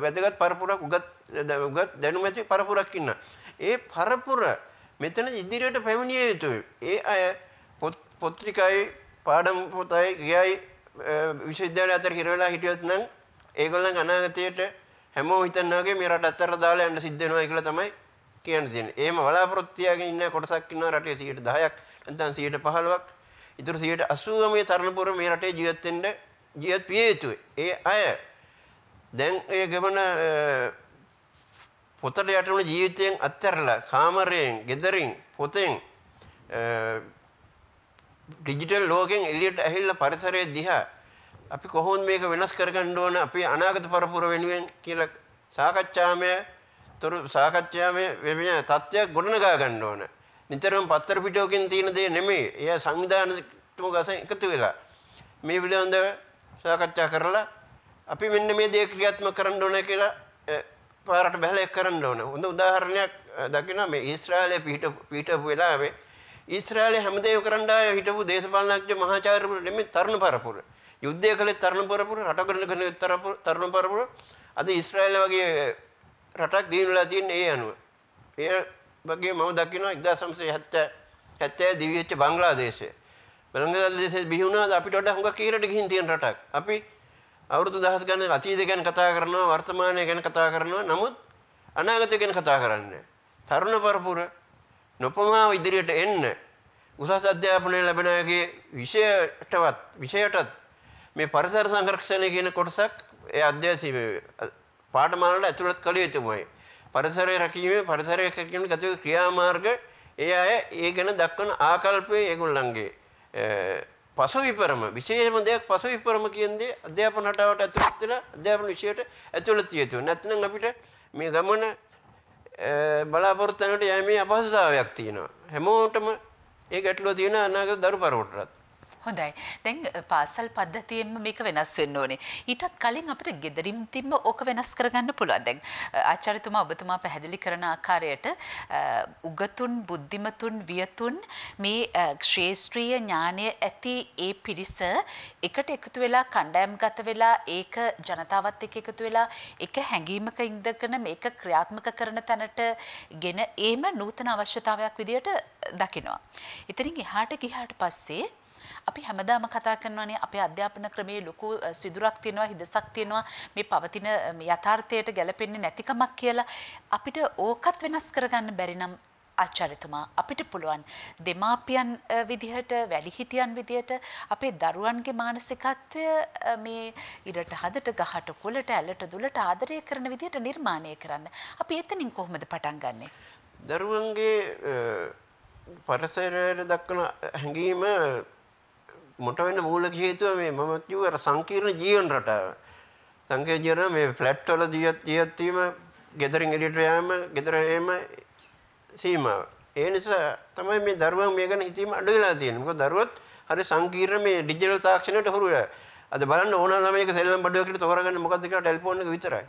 වැදගත් පරපුරක් උගත් දැනුම ඇති පරපුරක් ඉන්නවා. ඒ පරපුර මෙතන ඉදිරියට පැමිණිය යුතුයි. ඒ අය පොත්‍රිකයි පාඩම් පොතයි ගියයි විශ්වවිද්‍යාල අතර හිර වෙලා හිටියොත් නම් ඒගොල්ලන් අනාගතයට හැමෝම හිතනවා වගේ මේ රට අතර දාලා යන්න සිද්ධ වෙනවා කියලා තමයි කියන්න තියෙන්නේ. එහෙම බලාපොරොත්තු වගේ ඉන්න කොටසක් ඉන්නවා රටේ 10%ක් නැත්නම් 15%ක්. ඊටු 80% මේ තරුණ පොර මේ රටේ ජීවත් වෙන්න ජීවත් පිය යුතුයි. ඒ අය දැන් ඒ ගමන පොතට යටම ජීවිතයෙන් අත්හැරලා කාමරයෙන්, ගෙදරින්, පොතෙන් ඩිජිටල් ලෝකෙන් එළියට ඇහිලා පරිසරයේ දිහා අපි කොහොමද මේක වෙනස් කරගන්න ඕන අපේ අනාගත පරපුර වෙනුවෙන් කියලා සාකච්ඡාමය වෙමින් තත්ත්වයක් ගොඩනගා ගන්න ඕන. නිතරම පත්තර පිටුවකින් තියෙන දේ නෙමෙයි. එයා සංවිධානාත්මක වශයෙන් එකතු වෙලා මේ පිළිබඳව සාකච්ඡා කරලා අපි මෙන්න මේ දේ ක්‍රියාත්මක කරන්න ඕන කියලා පාරට බහලා කරන්න ඕන. හොඳ උදාහරණයක් දකින්න මේ ඊශ්‍රායලයේ පිටපු වෙලාවේ ඊශ්‍රායලයේ හැමදේම කරන්න ආය හිටපු දේශපාලනඥ මහාචාර්යවරු නෙමෙයි තරුණ පරපුර. යුද්ධය කළේ තරුණ පරපුර, රටකරන තරුණ පරපුර. අද ඊශ්‍රායල් වගේ රටක් දිනුලා තියෙන ඒ අනුව. ඒ වගේ මම දකිනවා 1970 දිවිච්ච බංග්ලාදේශය. බංග්ලාදේශයේ බිහි වුණාද අපිට වඩා හුඟක් ඉහළට ගිහින් තියෙන රටක්. අපි අවුරුදු දහස් ගණන් අතීතය ගැන කතා කරනවා, වර්තමානය ගැන කතා කරනවා. නමුත් අනාගතය ගැන කතා කරන්නේ නැහැ. තරුණ පරපුර නොපමාව ඉදිරියට එන්න උසස් අධ්‍යාපනය ලැබෙන අයගේ විෂයටත් මේ පරිසර සංරක්ෂණය කියන කොටසක් ඒ අධ්‍යයනයේ පාඩමාල වල ඇතුළත් කළ යුතුමයි. පරිසරය රැකීමේ පරිසරය රැකීමේ ගත යුතු ක්‍රියාමාර්ග ඒ අය ඒ ගැන දක්වන ආකල්පයේ ඒගොල්ලන්ගේ පසවිපරම විශේෂම දෙයක් පසවිපරම කියන්නේ අධ්‍යාපන රටාවට ඇතුළත් වෙලා අධ්‍යාපන විෂයට ඇතුළත් විය යුතු. නැත්නම් අපිට මේ ගමන බලාපොරොත්තු වෙනට යෑමේ අපහසුතාවයක් තියෙනවා. හැමෝටම ඒ ගැටලුව තියෙන අනාගත දරුපරවටත්. හොඳයි. දැන් පාසල් පද්ධතියෙම මේක වෙනස් වෙන්න ඕනේ. ඊටත් කලින් අපිට gederim තින්ම ඕක වෙනස් කරගන්න පුළුවන්. දැන් ආචාර්යතුමා ඔබතුමා පැහැදිලි කරන ආකාරයට උගතුන්, බුද්ධිමතුන්, වියතුන් මේ ක්ෂේත්‍රීය ඥානය ඇති ඒ පිරිස එකට එකතු වෙලා කණ්ඩායම්ගත වෙලා ඒක ජනතාවත් එක්ක එකතු වෙලා එක හැඟීමක ඉඳගෙන මේක ක්‍රියාත්මක කරන තැනට ගෙන ඒම නූතන අවශ්‍යතාවයක් විදියට දකිනවා. ඉතින් එහාට ගියාට පස්සේ අපි හැමදාම කතා කරනවානේ අපේ අධ්‍යාපන ක්‍රමයේ ලොකු සිදුරක් තියෙනවා හිදසක් තියෙනවා මේ පවතින යථාර්ථයට ගැලපෙන්නේ නැතිකමක් කියලා අපිට ඕකත් වෙනස් කරගන්න බැරි නම් ආචාර්යතුමා අපිට පුළුවන් දෙමාපියන් විදිහට වැලිහිටියන් විදිහට අපේ දරුවන්ගේ මානසිකත්වය මේ ඉරට හදට ගහට කොලට ඇලට දුලට ආදරය කරන විදිහට නිර්මාණය කරන්න අපි එතනින් කොහොමද පටන් ගන්නෙ දරුවන්ගේ පරසරයට දක්වන හැඟීම මොට වෙන මූල හේතුව මේ මම කිව්ව අර සංකීර්ණ ජීවන රටාව සංකීර්ණ ජීවන මේ ෆ්ලැට් වල ජීවත් වීම ගෙදරින් එළියට යෑම ගෙදර එම සීමාව ඒ නිසා තමයි මේ දරුවන් මේ ගැන හිතීම අඩු වෙලා තියෙන්නේ මොකද දරුවොත් හරි සංකීර්ණ මේ ඩිජිටල් තාක්ෂණයට හුරු වෙලා අද බලන්න ඕන ළමයෙක් සෙල්ලම් බඩුවකට තෝරගන්න මොකද්ද කියලා ටෙලිෆෝන් එක විතරයි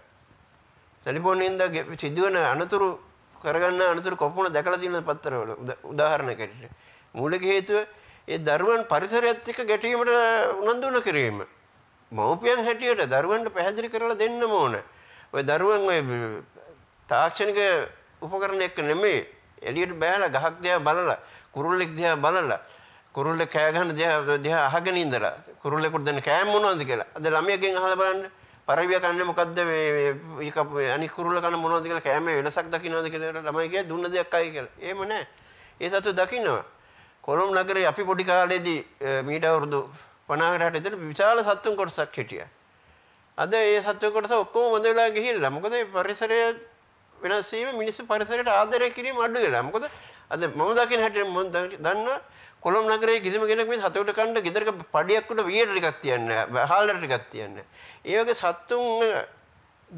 ටෙලිෆෝන් එකෙන් සිදුවන අනතුරු කරගන්න අනතුරු කොපමණ දැකලා තියෙනවද පත්තරවල උදාහරණයක් ඇරෙන්න මූලික හේතුව ඒ දරුවන් පරිසරයත් එක්ක ගැටීමට උනන්දු වන කිරීම මව්පියන් හැටියට දරුවන්ට පැහැදිලි කරලා දෙන්න ඕන ඔය දරුවන් ඔය තාක්ෂණික උපකරණ එක්ක නෙමෙයි එළියට බැලලා ගහක් දිහා බලලා කුරුල්ලෙක් දිහා බලලා කුරුල්ල කෑ ගන්න දිහා අහගෙන ඉඳලා කුරුල්ලෙකුට දෙන කෑම මොනවද කියලා අද ළමයාගෙන් අහලා බලන්න පරිවිය කන්නේ මොකද්ද මේ අනික් කුරුල්ල කන මොනවද කියලා කෑමේ වෙනසක් දකින්නවද කියලා ළමයි කිය දුන්න දෙයක් අය කියලා. එහෙම නැහැ. ඒ සතු දකින්නවා. කොළඹ නගරේ අපි පොඩි කාලේදී මීට අවුරුදු 50කට ඉතල විශාල සත්තුන් කොටසක් හිටියා. අද ඒ සත්තු කොටස ඔක්කොම මොඳ වෙලා ගිහිල්ලා. මොකද මේ පරිසරය වෙනස් වීම මිනිස්සු පරිසරයට ආදරය කිරීම අඩු වෙලා. මොකද අද මම දකින්න හැටියට මම දන්නවා කොළඹ නගරයේ කිසිම කෙනෙක් මේ සතුට කන්න ගෙදරක පඩියක් උඩ වියට ටිකක් තියන්නේ නැහැ. හාල්ලට ටිකක් තියන්නේ නැහැ. ඒ වගේ සත්තුන්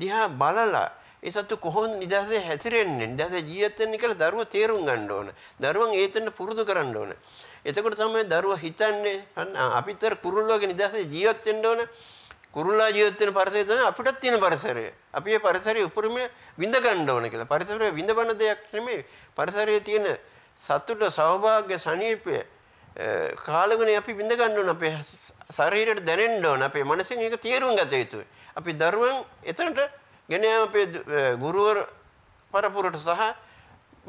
දිහා බලලා ඒ සත්තු කොහොමද නිදහසේ හැසිරෙන්නේ නිදහසේ ජීවත් වෙන්නේ කියලා දරුවා තේරුම් ගන්න ඕන. දරුවන් ඒතන පුරුදු කරන්න ඕන. එතකොට තමයි දරුවා හිතන්නේ අපිතර කුරුල්ලෝගේ නිදහසේ ජීවත් වෙන්න ඕන. කුරුල්ලා ජීවත් වෙන පරිසරය තමයි අපිටත් තියෙන පරිසරය. අපි මේ පරිසරයේ උපරිම විඳ ගන්න ඕන කියලා. පරිසරයේ විඳවන දෙයක් නෙමෙයි. පරිසරයේ තියෙන සතුට, සෞභාග්‍ය, සනීපය කාලගුණේ අපි විඳ ගන්න ඕන අපේ ශරීරයට දැනෙන්න ඕන අපේ මනසෙන් ඒක තීරුම් ගත යුතුයි. අපි දරුවන් එතනට ගෙන යාම අපේ ගුරුවර පරපුරට සහ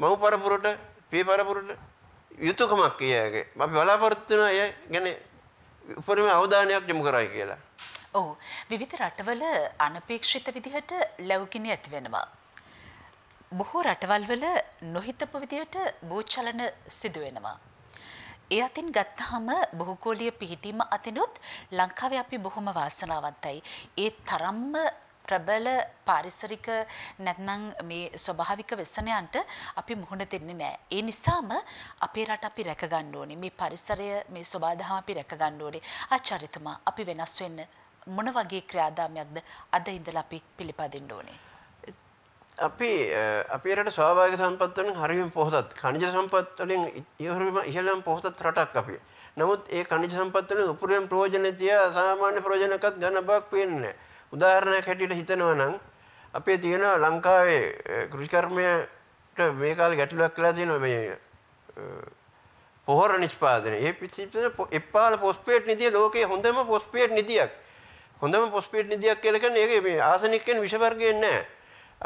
මව් පරපුරට, පිය පරපුරට යුතුයකමක් කියලාගේ. අපි බලාපොරොත්තු වෙන අය ගැන උපරිම අවධානයක් යොමු කරයි කියලා. ඔව්. විවිධ රටවල අනපේක්ෂිත විදිහට ලැබුකිනේ ඇති වෙනවා. බොහෝ රටවල් වල නොහිතපු විදිහට භූචලන සිදු වෙනවා. ඒ අතින් ගත්තාම බහුකෝලීය පිහිටීම අතිනුත් ලංකාවේ අපි බොහොම වාසනාවන්තයි. ඒ තරම්ම ප්‍රබල පාරිසරික නැත්නම් මේ ස්වභාවික වෙසනයන්ට අපි මුහුණ දෙන්නේ නැහැ. ඒ නිසාම අපේ රට අපි රැක ගන්න ඕනේ. මේ පරිසරය මේ සබඳතාව අපි රැක ගන්න ඕනේ. ආචාර්යතුමා අපි වෙනස් වෙන්න මොන වගේ ක්‍රියාදාමයක්ද අද ඉඳලා අපි පිළිපදින්න ඕනේ? අපි අපේ රට ස්වභාවික සම්පත් වලින් හරියම පොහොසත් ඛනිජ සම්පත් වලින් ඉහළම පොහොසත් රටක් අපි. නමුත් ඒ ඛනිජ සම්පත් වලින් උපරිම ප්‍රයෝජන තිය සාමාන්‍ය ප්‍රයෝජනකත් ගන්න බක් වෙන්නේ. උදාහරණයක් හැටියට හිතනවා නම් අපේ තියෙන ලංකාවේ කෘෂිකර්මයට මේ කාලේ ගැටලුවක් කියලා තියෙනවා මේ පොහොර නිෂ්පාදනය. ඒ පිටිපස්සේ එපාල ෆොස්ෆේට් නිදිය ලෝකයේ හොඳම ෆොස්ෆේට් නිදියක්. හොඳම ෆොස්ෆේට් නිදියක් කියලා කියන්නේ ඒක මේ ආසනික් කියන විෂ වර්ගයෙන් නෑ.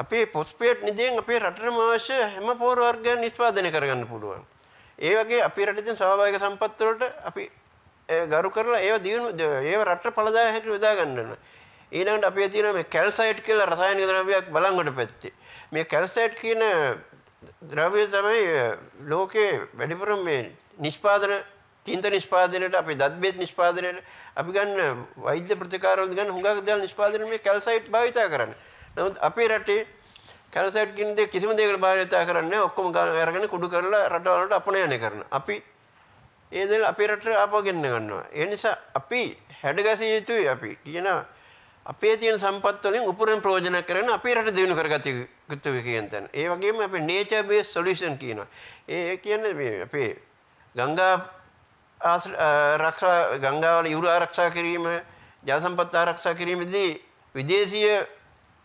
අපේ ෆොස්ෆේට් නිදෙන් අපේ රටටම අවශ්‍ය හැම පොහොර වර්ගයක් නිෂ්පාදනය කරගන්න පුළුවන්. ඒ වගේ අපේ රටේ තියෙන ස්වභාවික සම්පත් වලට අපි ගරු කරලා ඒව දිනු ඒව රටට ඵලදායක හැටියට යොදා ගන්න ඕන. ඊළඟට අපේ තියෙන මේ කැල්සයිට් කියලා රසායනික ද්‍රව්‍යයක් බලංගොඩ පැත්තේ. මේ කැල්සයිට් කියන ද්‍රව්‍ය තමයි ලෝකේ වැඩිපුර මේ නිෂ්පාදන තින්ත නිෂ්පාදනයට අපේ දත් බෙහෙත් නිෂ්පාදනයට අපි ගන්න වෛද්‍ය ප්‍රතිකාර වලදී ගන්න හුඟක් දේවල් නිෂ්පාදනයේ මේ කැල්සයිට් භාවිත කරන්නේ. නමුත් අපේ රටේ කැල්සයිට් කියන දේ කිසිම දෙයකට භාවිත කරන්නේ නැහැ. ඔක්කොම අරගෙන කුඩු කරලා රටවල් වලට අපනයනය කරන. අපි ඒ දේවල් අපේ රටට ආපහු ගෙන්න ගන්නවා. ඒ නිසා අපි හැඩගැසිය යුතුයි. අපි කියන අපේ තියෙන සම්පත් වලින් උපරිම ප්‍රයෝජනයක් කරගෙන අපේ රට දිනු කරගත යුතුයි කියන තැන. ඒ වගේම අපි nature based solution කියනවා. ඒ කියන්නේ මේ අපේ ගංගා ආරක්ෂා ගංගාවල ඉවුරු ආරක්ෂා කිරීම, ජල සම්පත් ආරක්ෂා කිරීමේදී විදේශීය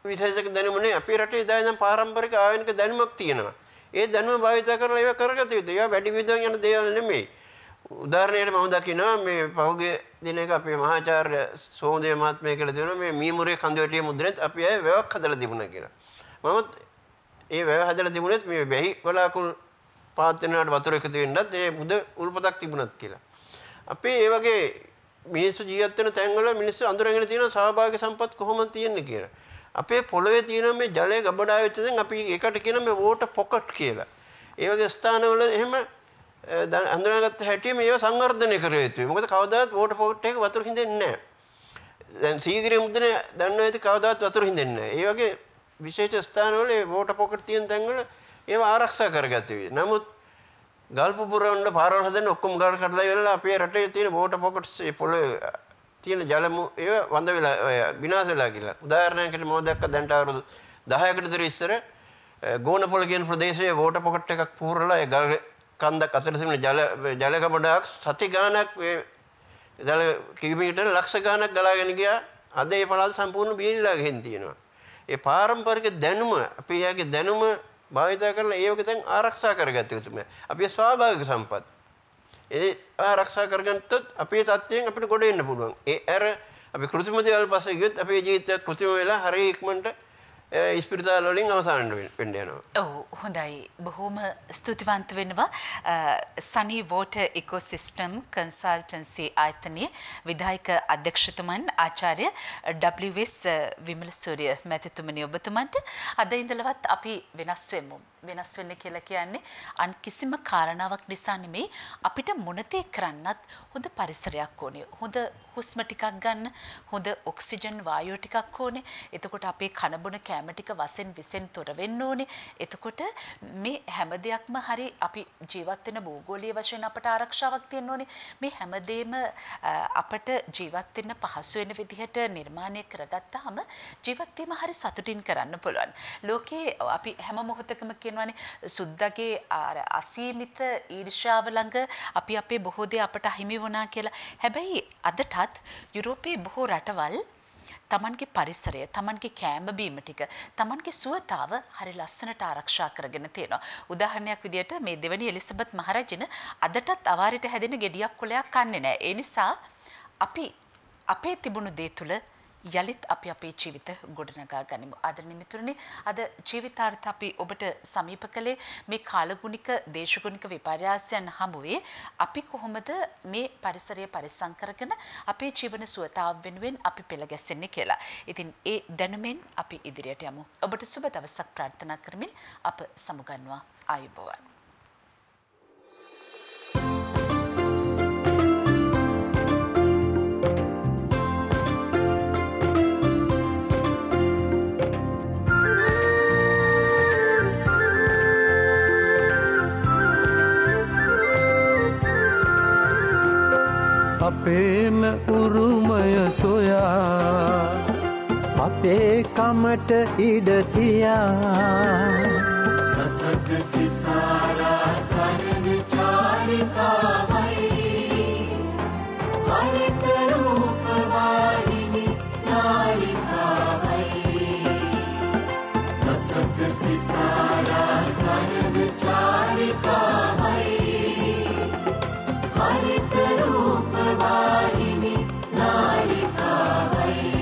විශේෂක දැනුම නේ අපේ රටේ ඉඳලා ඉඳන් පාරම්පරික ආයනික දැනුමක් තියෙනවා. ඒ දැනුම භාවිත කරලා ඒක කරගත යුතුයි. ඒවා වැඩි විදිහෙන් යන දේවල් නෙමෙයි. උදාහරණයකට මම දකිනවා මේ පහුගිය දිනක අපේ මහාචාර්ය සෝමදේව මහත්මයා කියලා දෙනවා මේ මීමුරේ කඳවැටිය මුද්‍රණයත් අපි අය වැවක් හදලා තිබුණා කියලා. මමත් ඒ වැව හදලා තිබුණෙත් මේ බැහි වලාකුළු පාත් වෙනාට වතුර එකතු වෙන්නත් ඒ මුද උල්පතක් තිබුණත් කියලා. අපි ඒ වගේ මිනිස්සු ජීවත් වෙන තැන්වල මිනිස්සු අඳුරගෙන තියෙන සහභාගී සම්පත් කොහොමද තියෙන්නේ කියලා. අපේ පොළවේ තියෙන මේ ජලය ගබඩා වෙච්ච දැන් අපි ඒකට කියන මේ වෝටර් පොකට් කියලා. ඒ වගේ ස්ථානවල එහෙම අඳුරගත්ත හැටි මේව සංවර්ධනය කර යුතුයි. මොකද කවදාවත් වෝටර් පොකට් එක වතුර හින්දෙන්නේ නැහැ. දැන් සීගිරිය මුදුනේ දන්නවා ඇති කවදාවත් වතුර හින්දෙන්නේ නැහැ. ඒ වගේ විශේෂ ස්ථානවල මේ වෝටර් පොකට් තියෙන තැන්වල ඒව ආරක්ෂා කරගත යුතුයි. නමුත් ගල්පපුරවන්න පාරවල් හදන්න ඔක්කොම ගල් කඩලා ඉවරලා අපේ රටේ තියෙන වෝටර් පොකට්ස් ඒ පොළොවේ තියෙන ජල ඒව වඳ වෙලා විනාශ වෙලා ගිහලා. උදාහරණයකට මම දැක්ක දැන්ට අවුරුදු 10කට විතර ඉස්සර ගෝනපොළ කියන ප්‍රදේශයේ වෝටර් පොකට් එකක් පූරලා ඒ ගල් කන්දක් අතර තිබෙන ජල ගබඩාවක් සති ගාණක් ඒ ජල කිවිමීටර ලක්ෂ ගාණක් ගලාගෙන ගියා. අද ඒ පළාත සම්පූර්ණ බිහිලා ගින් තියෙනවා. ඒ පාරම්පරික දැනුම අපේ යාගේ දැනුම භාවිතා කරලා ඒ වගේ දැන් ආරක්ෂා කරගත්තේ උතුමයි. අපේ ස්වාභාවික සම්පත්. ඒ ආරක්ෂා කරගත්තොත් අපේ තත්ත්වයෙන් අපිට ගොඩ එන්න පුළුවන්. ඒ අර අපි කෘතිම දේවල් පස්සේ ගියොත් අපේ ජීවිතය කෘතිම වෙලා හරිය ඉක්මනට ස්පිරිතාල වලින් අවසන් වෙන්න යනවා. ඔව් හොඳයි. බොහොම ස්තුතිවන්ත වෙනවා. Sunny Water Ecosystem Consultancy ආයතනයේ විධායක අධ්‍යක්ෂතුමන් ආචාර්ය W.S. විමලසූරිය මැතිතුමනි ඔබතුමන්ට අද ඉඳලවත් අපි වෙනස් වෙමු. වෙනස් වෙන්න කියලා කියන්නේ අන් කිසිම කාරණාවක් නිසා නෙමෙයි අපිට මොනතේ කරන්නත් හොඳ පරිසරයක් ඕනේ. හොඳ හුස්ම ටිකක් ගන්න, හොඳ ඔක්සිජන් වායුව ටිකක් ඕනේ. එතකොට අපේ කන බොන කැම ටික වසෙන් විසෙන් තොර වෙන්න ඕනේ. එතකොට මේ හැම දෙයක්ම හරි අපි ජීවත් වෙන භූගෝලීය වශයෙන් අපට ආරක්ෂාවක් තියෙන්න ඕනේ. මේ හැමදේම අපට ජීවත් වෙන්න පහසු වෙන විදිහට නිර්මාණය කරගත්තාම ජීවත් වීම හරි සතුටින් කරන්න පුළුවන්. ලෝකේ අපි හැම මොහොතකම සුද්දගේ අසීමිත ඊර්ෂාව ළඟ අපි අපේ බොහෝ දේ අපට අහිමි වුණා කියලා. හැබැයි අදටත් යුරෝපයේ බොහෝ රටවල් තමන්ගේ පරිසරය, තමන්ගේ කෑම බීම ටික, තමන්ගේ සුවතාව හරි ලස්සනට ආරක්ෂා කරගෙන තියෙනවා. උදාහරණයක් විදියට මේ දෙවැනි එලිසබෙත් මහරජින අදටත් අවාරිට හැදෙන ගෙඩියක් කොලයක් කන්නේ නැහැ. ඒ නිසා අපි අපේ තිබුණු දේ තුළ යලිත් අපි අපේ ජීවිත ගොඩනගා ගනිමු. ආදරණීය මිතුරනි, අද ජීවිතාර්ථ අපි ඔබට සමීප කළේ මේ කාලගුණික දේශගුණික විපර්යාසයන් හමුවේ අපි කොහොමද මේ පරිසරය පරිස්සම් කරගෙන අපේ ජීවන සුවතාව වෙනුවෙන් අපි පෙළ ගැසෙන්නේ කියලා. ඉතින් ඒ දැනුමෙන් අපි ඉදිරියට යමු. ඔබට සුබ දවසක් ප්‍රාර්ථනා කරමින් අප සමුගන්නවා. ආයුබෝවන්. අපේම උරුමය සොයා අපේ කමට ඉඩ තියා රසක සිසාරා සරණ චාරිකාවයි හරිත රූප වාහිනි නාලිකාවයි රසක සිසාරා සරණ චාරිකාවයි හරිත රූප වාහිනි නාලිකාවයි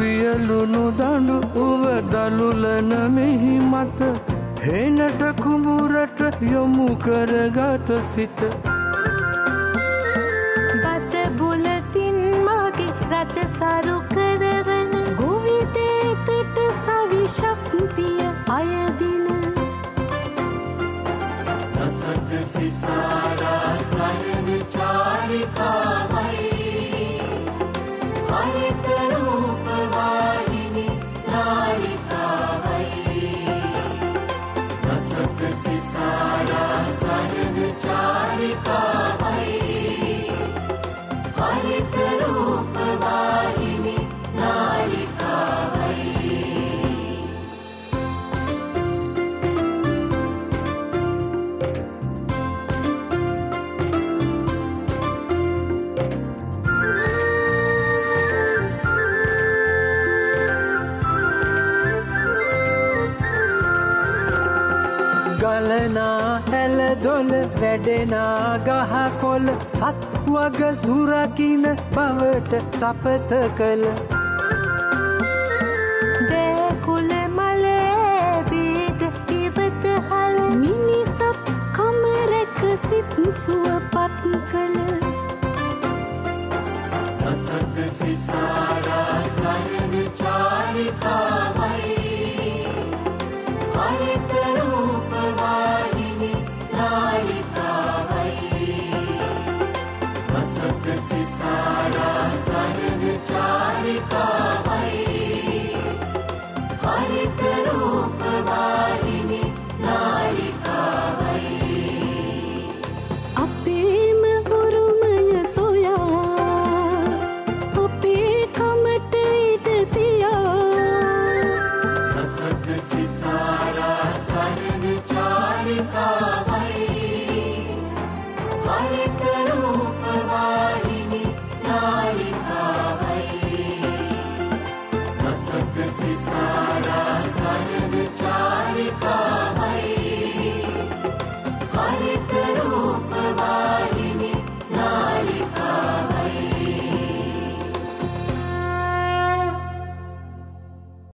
වියලුණු දඬු උව දළුලන මෙහි මත හේනට කුඹුරට යොමු කරගත සිත බත බුලතින් මාගේ රට සරු කරවන ගුවිතේකට සවි ශක්තිය අයදින දසත සිසාරා සරණ චාරිකාවයි හරිත රූප වාහිනි නාලිකාවයි सिसारा सरण चारिकावै हरित रूप वाहिनी नालिकावै na hel धुल वेडेनागह कोल हत वग सुराकिन बवट सपत कल दे कुल मले बीद इवत हल मिनी सब कमरे कृसित सुपत कल असत सिसारा सरन चारिता सारा सरन चारिका भई हरि